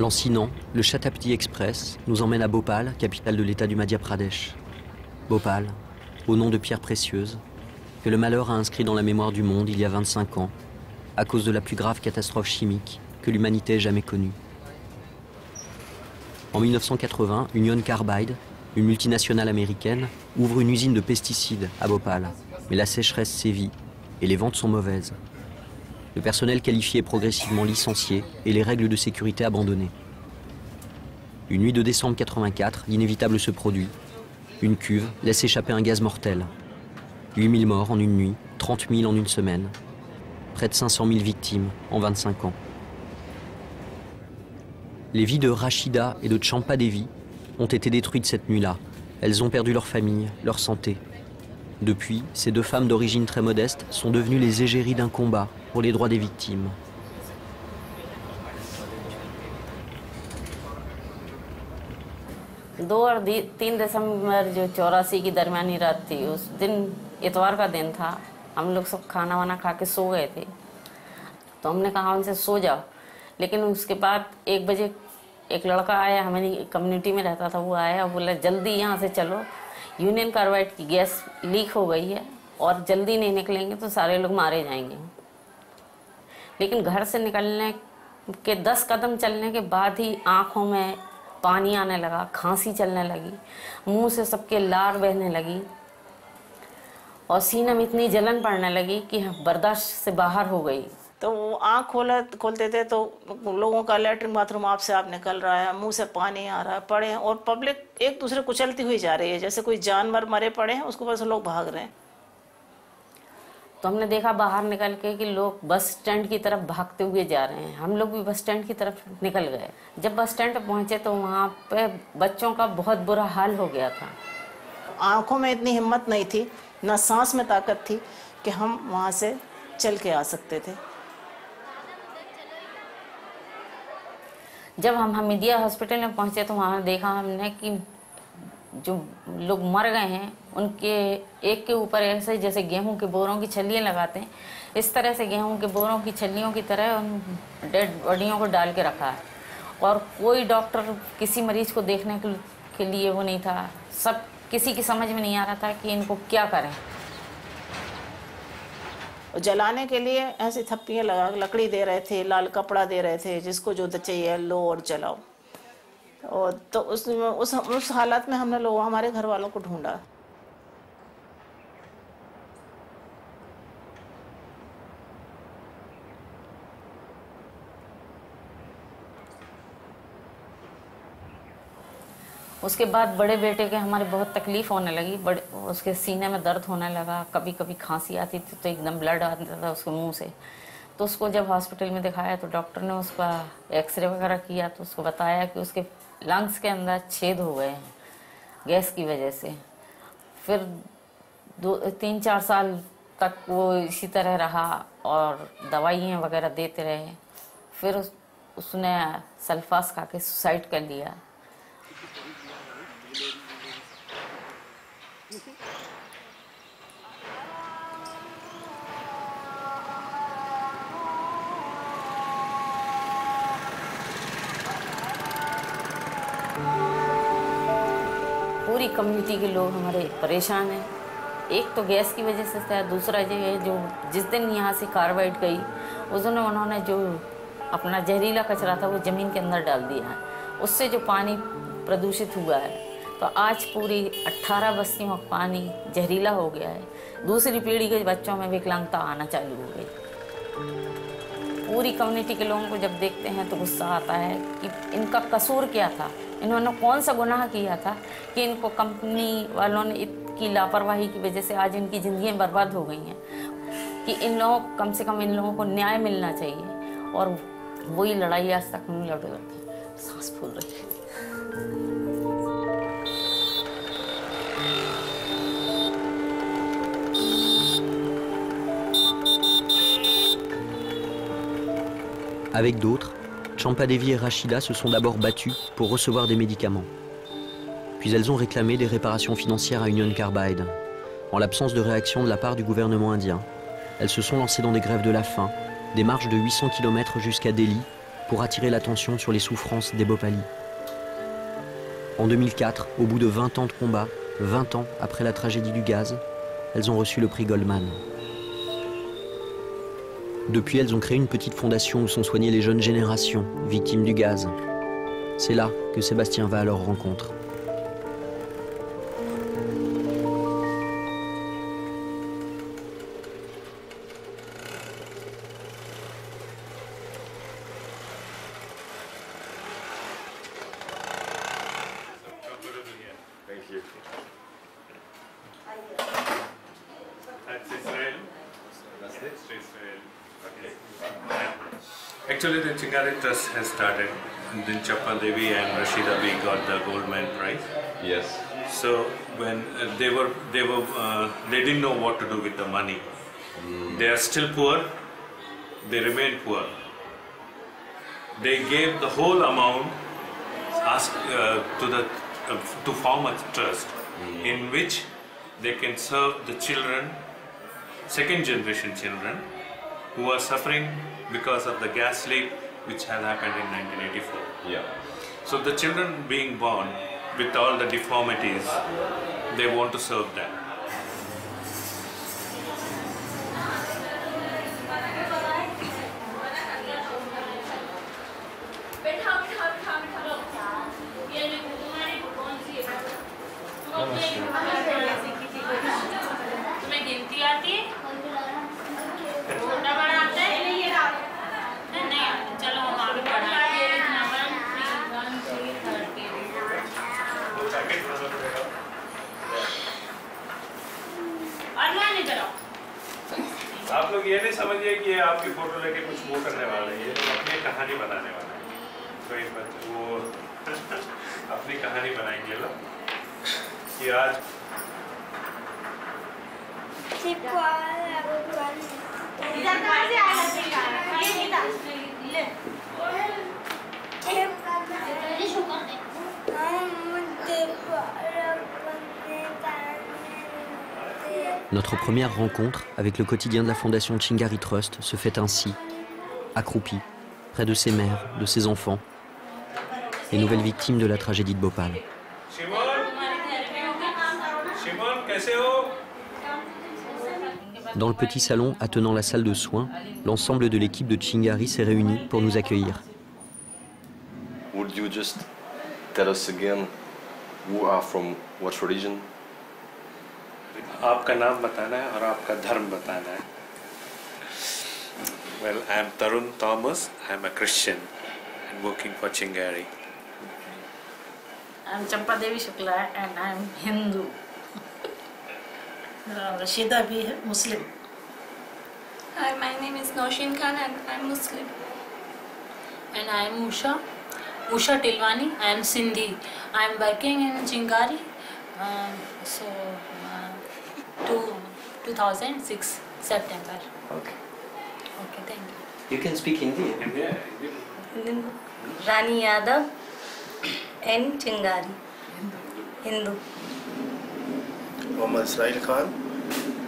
Lancinant, le Chhatrapati Express nous emmène à Bhopal, capitale de l'état du Madhya Pradesh. Bhopal, au nom de pierres précieuses, que le malheur a inscrit dans la mémoire du monde il y a vingt-cinq ans, à cause de la plus grave catastrophe chimique que l'humanité ait jamais connue. En mille neuf cent quatre-vingts, Union Carbide, une multinationale américaine, ouvre une usine de pesticides à Bhopal, mais la sécheresse sévit et les ventes sont mauvaises. Le personnel qualifié est progressivement licencié et les règles de sécurité abandonnées. Une nuit de décembre quatre-vingt-quatre, l'inévitable se produit. Une cuve laisse échapper un gaz mortel. huit mille morts en une nuit, trente mille en une semaine. Près de cinq cent mille victimes en vingt-cinq ans. Les vies de Rachida et de Champa Devi ont été détruites cette nuit-là. Elles ont perdu leur famille, leur santé. Depuis, ces deux femmes d'origine très modeste sont devenues les égéries d'un combat pour les droits des victimes. हम लोग सब खाना वाना खा के सो गए थे तो हमने कहा उनसे सो जाओ लेकिन उसके बाद एक बजे एक लड़का आया हमारी कम्युनिटी में रहता था वो आया और बोला जल्दी यहाँ से चलो यूनियन कार्बाइड की गैस लीक हो गई है और जल्दी नहीं निकलेंगे तो सारे लोग मारे जाएंगे लेकिन घर से निकलने के दस कदम चलने के बाद ही आँखों में पानी आने लगा खांसी चलने लगी मुँह से सबके लार बहने लगी और सीने में इतनी जलन पड़ने लगी कि बर्दाश्त से बाहर हो गई तो वो आँख खोला खोलते थे तो लोगों का लेटरिन बाथरूम आपसे आप निकल रहा है मुंह से पानी आ रहा है पड़े हैं और पब्लिक एक दूसरे कुचलती हुई जा रही है जैसे कोई जानवर मरे पड़े हैं उसके पास लोग भाग रहे हैं तो हमने देखा बाहर निकल के कि लोग बस स्टैंड की तरफ भागते हुए जा रहे हैं हम लोग भी बस स्टैंड की तरफ निकल गए जब बस स्टैंड पर पहुँचे तो वहाँ पर बच्चों का बहुत बुरा हाल हो गया था आँखों में इतनी हिम्मत नहीं थी ना सांस में ताकत थी कि हम वहाँ से चल के आ सकते थे जब हम हमीदिया हॉस्पिटल में पहुँचे तो वहाँ देखा हमने कि जो लोग मर गए हैं उनके एक के ऊपर ऐसे जैसे गेहूं के बोरों की छल्लियाँ लगाते हैं इस तरह से गेहूं के बोरों की छल्लियों की तरह उन डेड बॉडियों को डाल के रखा है और कोई डॉक्टर किसी मरीज को देखने के लिए वो नहीं था सब किसी की समझ में नहीं आ रहा था कि इनको क्या करें जलाने के लिए ऐसी थप्पियाँ लगा लकड़ी दे रहे थे लाल कपड़ा दे रहे थे जिसको जो चाहिए लो और जलाओ और तो उस उस, उस हालत में हमने लोग हमारे घर वालों को ढूंढा उसके बाद बड़े बेटे के हमारे बहुत तकलीफ होने लगी बड़े उसके सीने में दर्द होने लगा कभी कभी खांसी आती थी तो एकदम ब्लड आता था उसके मुंह से तो उसको जब हॉस्पिटल में दिखाया तो डॉक्टर ने उसका एक्सरे वगैरह किया तो उसको बताया कि उसके लंग्स के अंदर छेद हो गए हैं गैस की वजह से फिर दो तीन चार साल तक वो इसी तरह रहा और दवाइयाँ वगैरह देते रहे फिर उस, उसने सल्फास खा के सुसाइड कर लिया पूरी कम्युनिटी के लोग हमारे परेशान हैं एक तो गैस की वजह से था दूसरा जो है जो जिस दिन यहाँ से कार्बाइड गई उस दिन उन्होंने जो अपना जहरीला कचरा था वो ज़मीन के अंदर डाल दिया है उससे जो पानी प्रदूषित हुआ है तो आज पूरी अठारह बस्तियों का पानी जहरीला हो गया है दूसरी पीढ़ी के बच्चों में विकलांगता आना चालू हो गई पूरी कम्युनिटी के लोगों को जब देखते हैं तो गुस्सा आता है कि इनका कसूर क्या था इन्होंने कौन सा गुनाह किया था कि इनको कंपनी वालों ने इतनी लापरवाही की वजह से आज इनकी ज़िंदगियां बर्बाद हो गई हैं कि इन लोगों कम से कम इन लोगों को न्याय मिलना चाहिए और वही लड़ाई आज तक नहीं लड़ रही सांस फूल रही है Avec d'autres, Champa Devi et Rachida se sont d'abord battues pour recevoir des médicaments. Puis elles ont réclamé des réparations financières à Union Carbide. En l'absence de réaction de la part du gouvernement indien, elles se sont lancées dans des grèves de la faim, des marches de huit cents kilomètres jusqu'à Delhi pour attirer l'attention sur les souffrances des Bhopali. En deux mille quatre, au bout de vingt ans de combat, vingt ans après la tragédie du gaz, elles ont reçu le prix Goldman. Depuis, elles ont créé une petite fondation où sont soignées les jeunes générations, victimes du gaz. C'est là que Sébastien va à leur rencontre. Actually, the Chingari Trust has started, and then Champa Devi and Rachida, we got the Goldman Prize. Yes. So when uh, they were, they were, uh, they didn't know what to do with the money. Mm. They are still poor. They remain poor. They gave the whole amount asked uh, to the uh, to form a trust mm. in which they can serve the children, second generation children, who are suffering because of the gas leak which had happened in nineteen eighty-four. Yeah. So the children being born with all the deformities, they want to serve them. आप लोग ये नहीं समझिए कि आपकी फोटो लेके कुछ वो करने वाला है, ये अपनी कहानी बनाने वाला है, तो ये वो अपनी कहानी बनाएंगे लोग कि आज Notre première rencontre avec le quotidien de la fondation Chingari Trust se fait ainsi, accroupie, près de ses mères, de ses enfants, les nouvelles victimes de la tragédie de Bhopal. Dans le petit salon attenant la salle de soins, l'ensemble de l'équipe de Chingari s'est réunie pour nous accueillir. Would you just tell us again who are from what religion? आपका नाम बताना है और आपका धर्म बताना है। Well, I am Tarun Thomas. I am a Christian and working for Chingari. I am Champa Devi Shukla and I am Hindu. Rashida भी है Muslim. Hi, my name is Noshin Khan and I am Muslim. And I am Usha. Usha Tilwani. I am Sindhi. I am working in Chingari. Um, so. To two thousand six September. Okay. Okay, thank you. You can speak Hindi. India. Rani Yadav and Chingari. Hindu. Mohammed Israel Khan.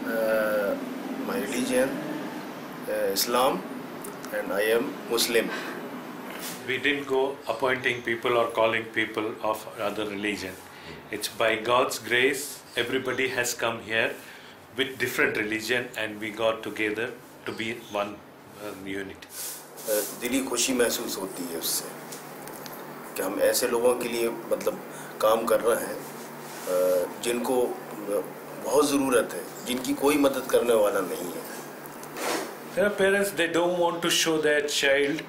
Uh, my religion, uh, Islam, and I am Muslim. We didn't go appointing people or calling people of other religion. It's by God's grace. Everybody has come here with different religion and we got together to be one unit. दिली खुशी महसूस होती है उससे कि हम ऐसे लोगों के लिए मतलब काम कर रहे हैं जिनको बहुत ज़रूरत है, जिनकी कोई मदद करने वाला नहीं है. Their parents, they don't want to show their child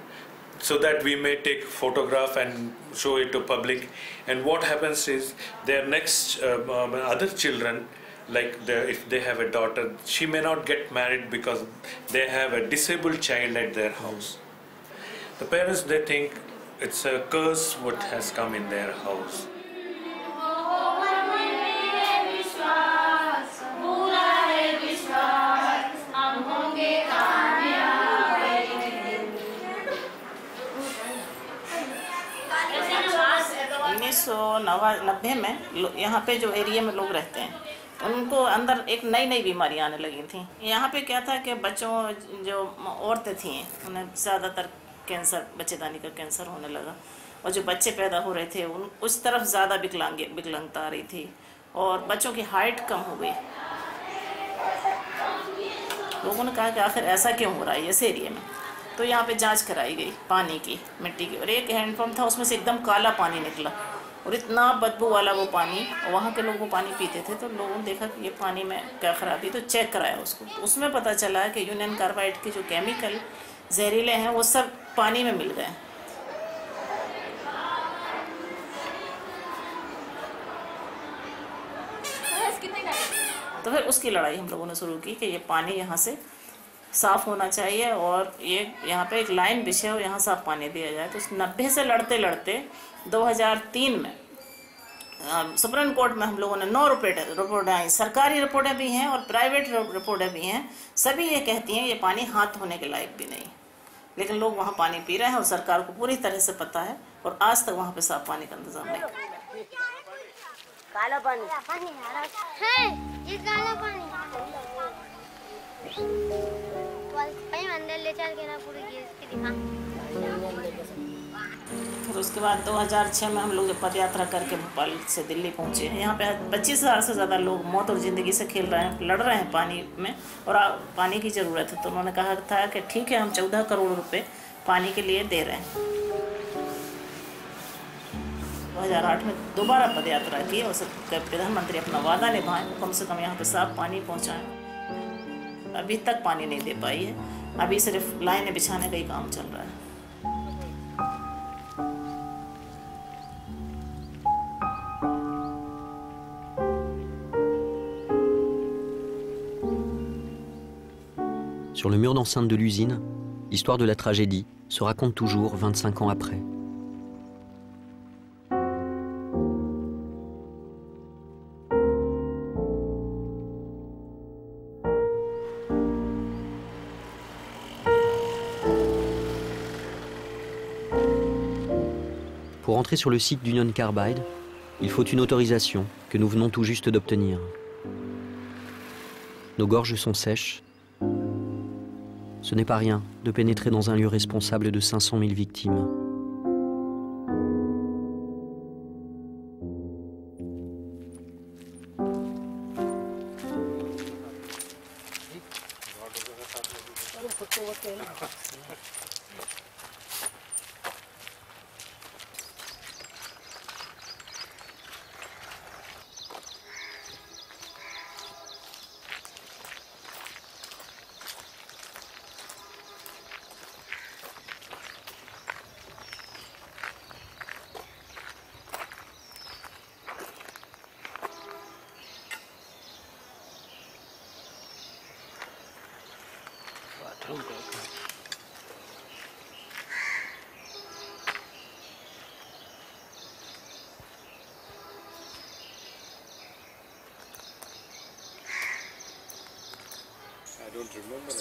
so that we may take photograph and show it to public. And what happens is their next um, um, other children, like the, if they have a daughter, she may not get married because they have a disabled child at their house. The parents, they think it's a curse what has come in their house. उन्नीस सौ नब्बे में यहाँ पे जो एरिया में लोग रहते हैं उनको अंदर एक नई नई बीमारियाँ आने लगी थी. यहाँ पे क्या था कि बच्चों जो औरतें थीं उन्हें ज़्यादातर कैंसर, बच्चेदानी का कैंसर होने लगा और जो बच्चे पैदा हो रहे थे उन उस तरफ ज़्यादा विकलांग विकलांगता आ रही थी और बच्चों की हाइट कम हो गई। लोगों ने कहा कि आखिर ऐसा क्यों हो रहा है इस एरिया में, तो यहाँ पे जांच कराई गई पानी की, मिट्टी की, और एक हैंडपम्प था उसमें से एकदम काला पानी निकला और इतना बदबू वाला वो पानी, और वहाँ के लोग वो पानी पीते थे। तो लोगों ने देखा कि ये पानी में क्या खराबी, तो चेक कराया उसको, तो उसमें पता चला कि यूनियन कार्बाइड के जो केमिकल जहरीले हैं वो सब पानी में मिल गए। तो फिर उसकी लड़ाई हम लोगों ने शुरू की कि ये पानी यहाँ से साफ़ होना चाहिए और ये यहाँ पे एक लाइन बिछे और यहाँ साफ पानी दिया जाए। तो उस नब्बे से लड़ते लड़ते दो हज़ार तीन में सुप्रीम कोर्ट में हम लोगों ने नौ रिपोर्ट रिपोर्टें आई, सरकारी रिपोर्टें भी हैं और प्राइवेट रिपोर्टें भी हैं, सभी ये कहती हैं ये पानी हाथ धोने के लायक भी नहीं, लेकिन लोग वहाँ पानी पी रहे हैं और सरकार को पूरी तरह से पता है और आज तक वहाँ पर साफ पानी का इंतजाम नहीं कर। फिर उसके बाद दो हज़ार छह में हम लोग जब पदयात्रा करके भोपाल से दिल्ली पहुँचे, यहाँ पे पच्चीस हज़ार से ज़्यादा लोग मौत और ज़िंदगी से खेल रहे हैं, लड़ रहे हैं पानी में और पानी की ज़रूरत है। तो उन्होंने कहा था कि ठीक है, हम चौदह करोड़ रुपए पानी के लिए दे रहे हैं। दो हज़ार आठ में दोबारा पदयात्रा की और प्रधानमंत्री अपना वादा निभाएं, कम से कम यहाँ पर साफ पानी पहुँचाएँ। अभी तक पानी नहीं दे पाई है, अभी सिर्फ लाइनें बिछाने का ही काम चल रहा है। Sur le mur d'enceinte de l'usine, l'histoire de la tragédie se raconte toujours vingt-cinq ans après. Pour entrer sur le site d'Union Carbide, il faut une autorisation que nous venons tout juste d'obtenir. Nos gorges sont sèches. Ce n'est pas rien de pénétrer dans un lieu responsable de cinq cent mille victimes.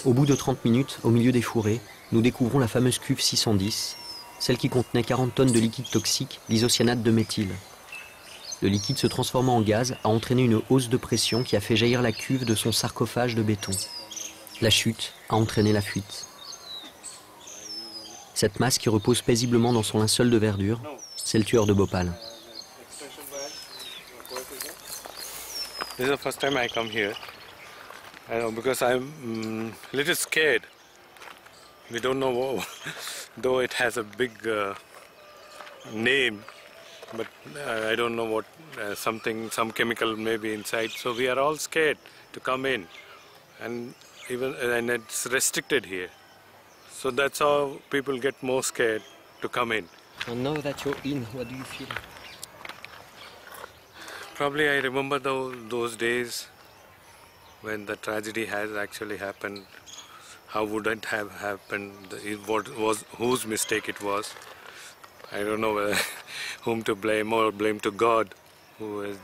Au bout de trente minutes, au milieu des fourrés, nous découvrons la fameuse cuve six cent dix, celle qui contenait quarante tonnes de liquide toxique, l'isocyanate de méthyle. Le liquide se transformant en gaz a entraîné une hausse de pression qui a fait jaillir la cuve de son sarcophage de béton. La chute a entraîné la fuite. Cette masse qui repose paisiblement dans son linceul de verdure, c'est le tueur de Bhopal. This is the first time I come here. I know, because I'm um, little scared. We don't know, though it has a big uh, name, but uh, I don't know what uh, something, some chemical may be inside. So we are all scared to come in, and even and it's restricted here. So that's how people get more scared to come in. And now that you're in, what do you feel? Probably I remember the, those days. When the tragedy has actually happened, how would it have happened? What was whose mistake it was? I don't know whether, whom to blame, or blame to God, who has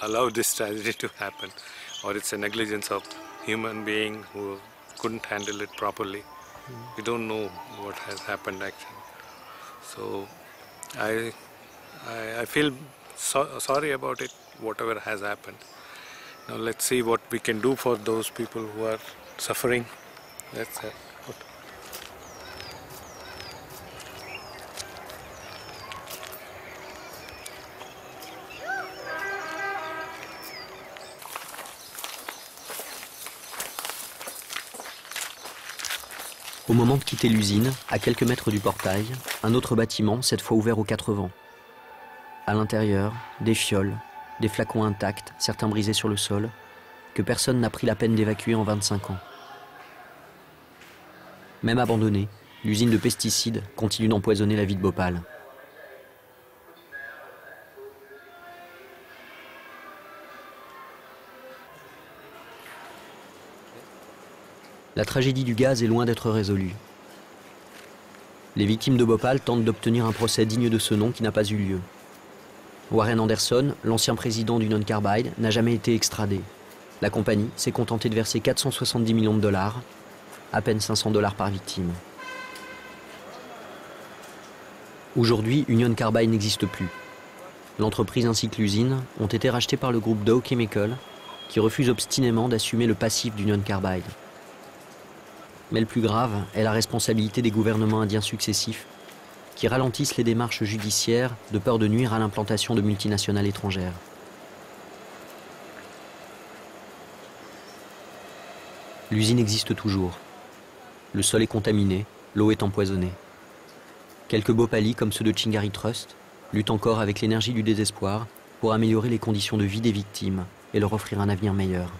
allowed this tragedy to happen, or it's a negligence of human being who couldn't handle it properly. Mm. We don't know what has happened actually. So I, I, I feel so, sorry about it. Whatever has happened. Now let's see what we can do for those people who are suffering. That's it. Au moment de quitter l'usine, à quelques mètres du portail, un autre bâtiment, cette fois ouvert aux quatre vents. À l'intérieur, des fioles, des flacons intacts, certains brisés sur le sol, que personne n'a pris la peine d'évacuer en vingt-cinq ans. Même abandonnée, l'usine de pesticides continue d'empoisonner la vie de Bhopal. La tragédie du gaz est loin d'être résolue. Les victimes de Bhopal tentent d'obtenir un procès digne de ce nom qui n'a pas eu lieu. Warren Anderson, l'ancien président d'Union Carbide, n'a jamais été extradé. La compagnie s'est contentée de verser quatre cent soixante-dix millions de dollars, à peine cinq cents dollars par victime. Aujourd'hui, Union Carbide n'existe plus. L'entreprise ainsi que l'usine ont été rachetées par le groupe Dow Chemical, qui refuse obstinément d'assumer le passif d'Union Carbide. Mais le plus grave est la responsabilité des gouvernements indiens successifs qui ralentissent les démarches judiciaires de peur de nuire à l'implantation de multinationales étrangères. L'usine existe toujours. Le sol est contaminé, l'eau est empoisonnée. Quelques Bhopalis, comme ceux de Chingari Trust, luttent encore avec l'énergie du désespoir pour améliorer les conditions de vie des victimes et leur offrir un avenir meilleur.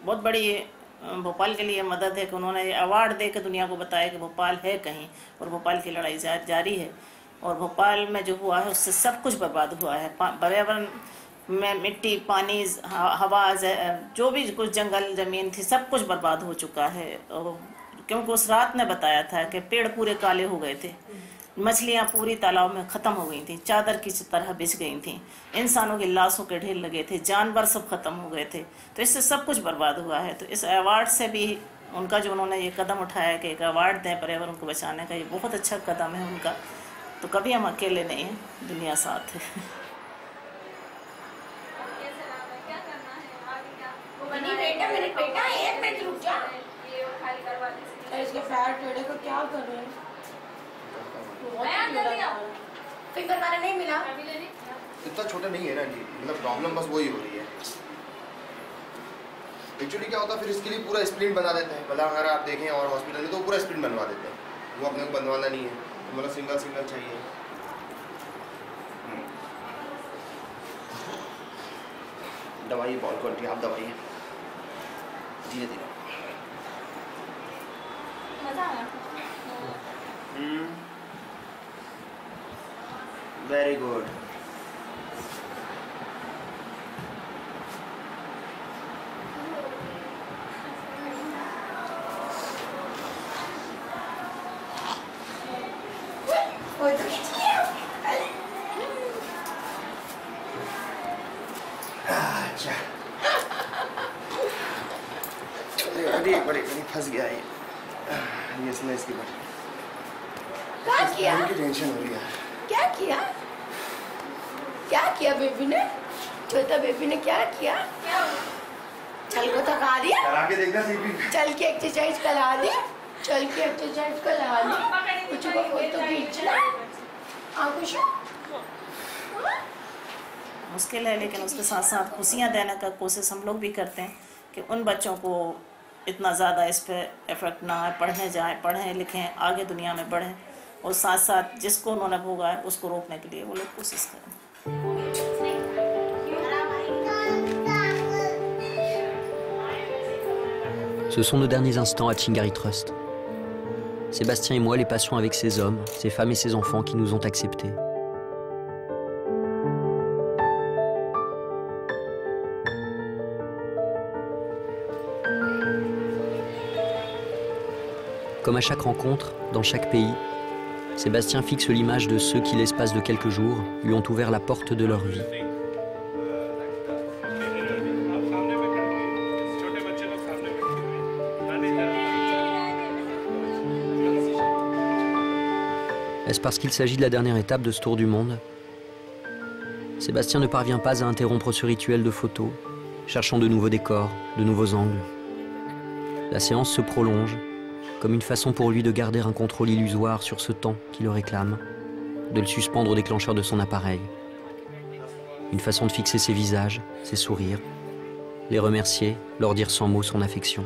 बहुत बड़ी भोपाल के लिए मदद है कि उन्होंने अवार्ड देकर दुनिया को बताया कि भोपाल है कहीं और भोपाल की लड़ाई जारी है और भोपाल में जो हुआ है उससे सब कुछ बर्बाद हुआ है पर्यावरण में मिट्टी पानी हवा जो भी कुछ जंगल जमीन थी सब कुछ बर्बाद हो चुका है क्योंकि उस रात ने बताया था कि पेड़ पूरे काले हो गए थे मछलियाँ पूरी तालाब में ख़त्म हो गई थी चादर की तरह बिछ गई थी इंसानों की लाशों के ढेर लगे थे जानवर सब खत्म हो गए थे तो इससे सब कुछ बर्बाद हुआ है तो इस अवार्ड से भी उनका जो उन्होंने ये कदम उठाया कि एक अवार्ड दें पर्यावरण को बचाने का ये बहुत अच्छा कदम है उनका तो कभी हम अकेले नहीं हैं दुनिया साथ है फिंगर मारा नहीं मिला इतना छोटा नहीं है ना जी मतलब प्रॉब्लम बस वही हो रही है एक्चुअली क्या होता है फिर इसके लिए पूरा स्प्लिन बना देते हैं भला अगर आप देखें और हॉस्पिटल में तो पूरा स्प्लिन बनवा देते हैं वो अपने को बनवाना नहीं है तो मतलब सिंगल सिंगल चाहिए दवाई बॉल क्वालिटी आप दवाइए धीरे धीरे मजा आया Very good. चल के एक्सरसाइज करा दे चल के एक्सरसाइज करा दे कुछ को कोई तो खींचना आकुश मुश्किल है लेकिन उसके साथ साथ खुशियाँ देने का कोशिश हम लोग भी करते हैं कि उन बच्चों को इतना ज़्यादा इस पे इफेक्ट ना आए पढ़ने जाए पढ़ें लिखें आगे दुनिया में बढ़ें और साथ साथ जिसको उन्होंने भोगा है उसको रोकने के लिए वो लोग कोशिश करें Ce sont nos derniers instants à Chingari Trust. Sébastien et moi les passons avec ces hommes, ces femmes et ces enfants qui nous ont acceptés. Comme à chaque rencontre, dans chaque pays, Sébastien fixe l'image de ceux qui, l'espace de quelques jours, lui ont ouvert la porte de leur vie. Est-ce parce qu'il s'agit de la dernière étape de ce tour du monde? Sébastien ne parvient pas à interrompre ce rituel de photos, cherchant de nouveaux décors, de nouveaux angles. La séance se prolonge, comme une façon pour lui de garder un contrôle illusoire sur ce temps qui le réclame, de le suspendre au déclencheur de son appareil. Une façon de fixer ses visages, ses sourires, les remercier, leur dire sans mots son affection.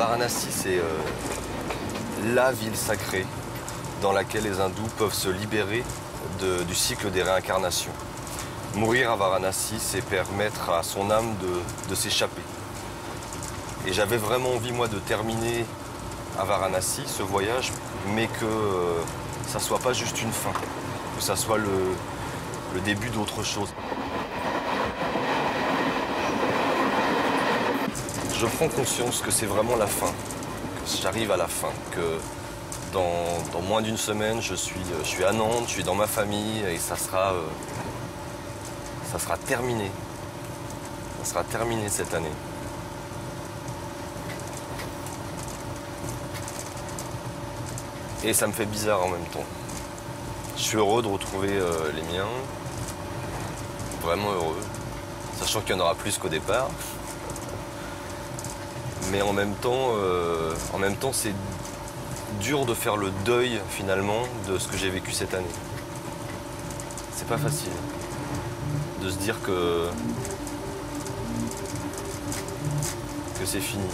Varanasi, c'est euh, la ville sacrée dans laquelle les hindous peuvent se libérer de, du cycle des réincarnations. Mourir à Varanasi, c'est permettre à son âme de, de s'échapper. Et j'avais vraiment envie, moi, de terminer à Varanasi ce voyage, mais que euh, ça ne soit pas juste une fin, que ça soit le, le début d'autre chose. Je prends conscience que c'est vraiment la fin, que j'arrive à la fin, que dans, dans moins d'une semaine, je suis, je suis à Nantes, je suis dans ma famille et ça sera, euh, ça sera terminé. Ça sera terminé cette année. Et ça me fait bizarre en même temps. Je suis heureux de retrouver euh, les miens, vraiment heureux, sachant qu'il y en aura plus qu'au départ. Mais en même temps, euh, en même temps, c'est dur de faire le deuil finalement de ce que j'ai vécu cette année. C'est pas facile de se dire que, que c'est fini.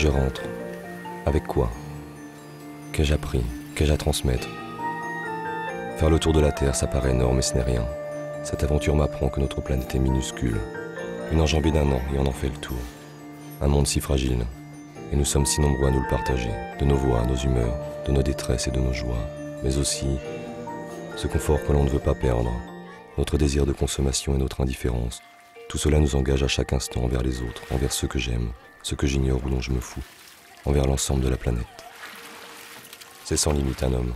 Je rentre. Avec quoi? Qu'ai-je appris? Qu'ai-je à transmettre? Faire le tour de la Terre, ça paraît énorme et ce n'est rien. Cette aventure m'apprend que notre planète est minuscule. Une enjambée d'un an et on en fait le tour. Un monde si fragile et nous sommes si nombreux à nous le partager. De nos voix, nos humeurs, de nos détresses et de nos joies. Mais aussi ce confort que l'on ne veut pas perdre. Notre désir de consommation et notre indifférence. Tout cela nous engage à chaque instant envers les autres, envers ceux que j'aime, ce que j'ignore ou dont je me fous, envers l'ensemble de la planète. C'est sans limite un homme.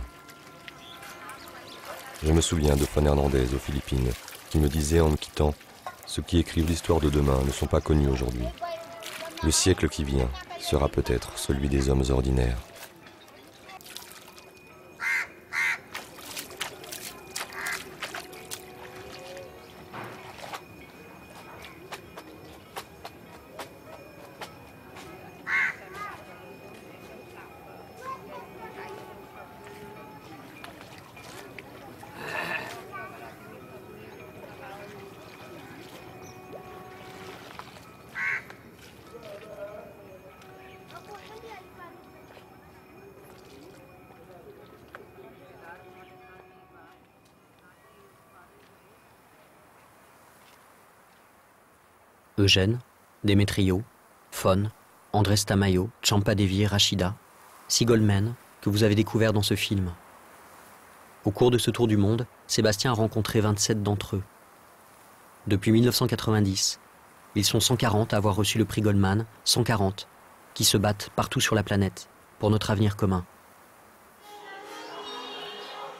Je me souviens de Von Hernandez aux Philippines, qui me disait en me quittant « Ceux qui écrivent l'histoire de demain ne sont pas connus aujourd'hui. Le siècle qui vient sera peut-être celui des hommes ordinaires. » Eugène, Demetrio, Von, Andrès Tamayo, Champa Devi et Rachida, six Goldman que vous avez découverts dans ce film. Au cours de ce tour du monde, Sébastien a rencontré vingt-sept d'entre eux. Depuis mille neuf cent quatre-vingt-dix, ils sont cent quarante à avoir reçu le prix Goldman, cent quarante, qui se battent partout sur la planète pour notre avenir commun.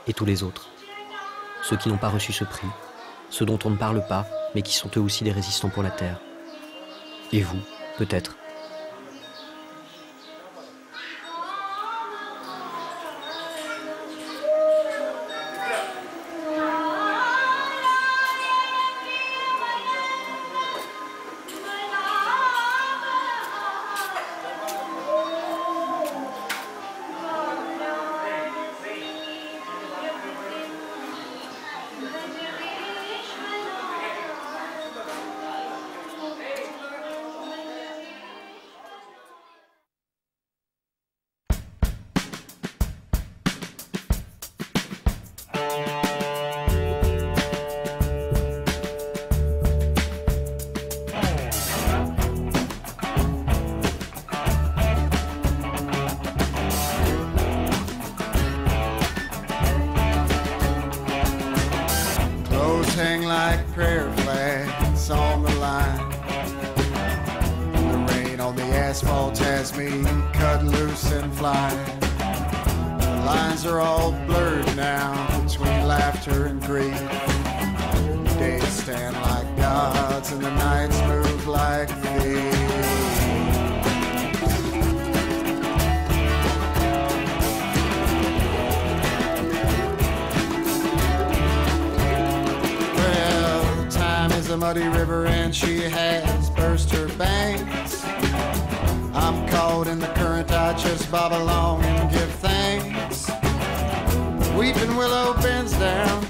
Et tous les autres, ceux qui n'ont pas reçu ce prix, ceux dont on ne parle pas, mais qui sont eux aussi des résistants pour la Terre. Et vous, peut-être. hang like prayer flags on the line. The rain on the asphalt has me cut loose and flying. The lines are all blurred now between laughter and grief. The days stand like gods and the nights move like thieves. A muddy river and she has burst her banks. I'm caught in the current, I just bob along and give thanks. Weeping willow bends down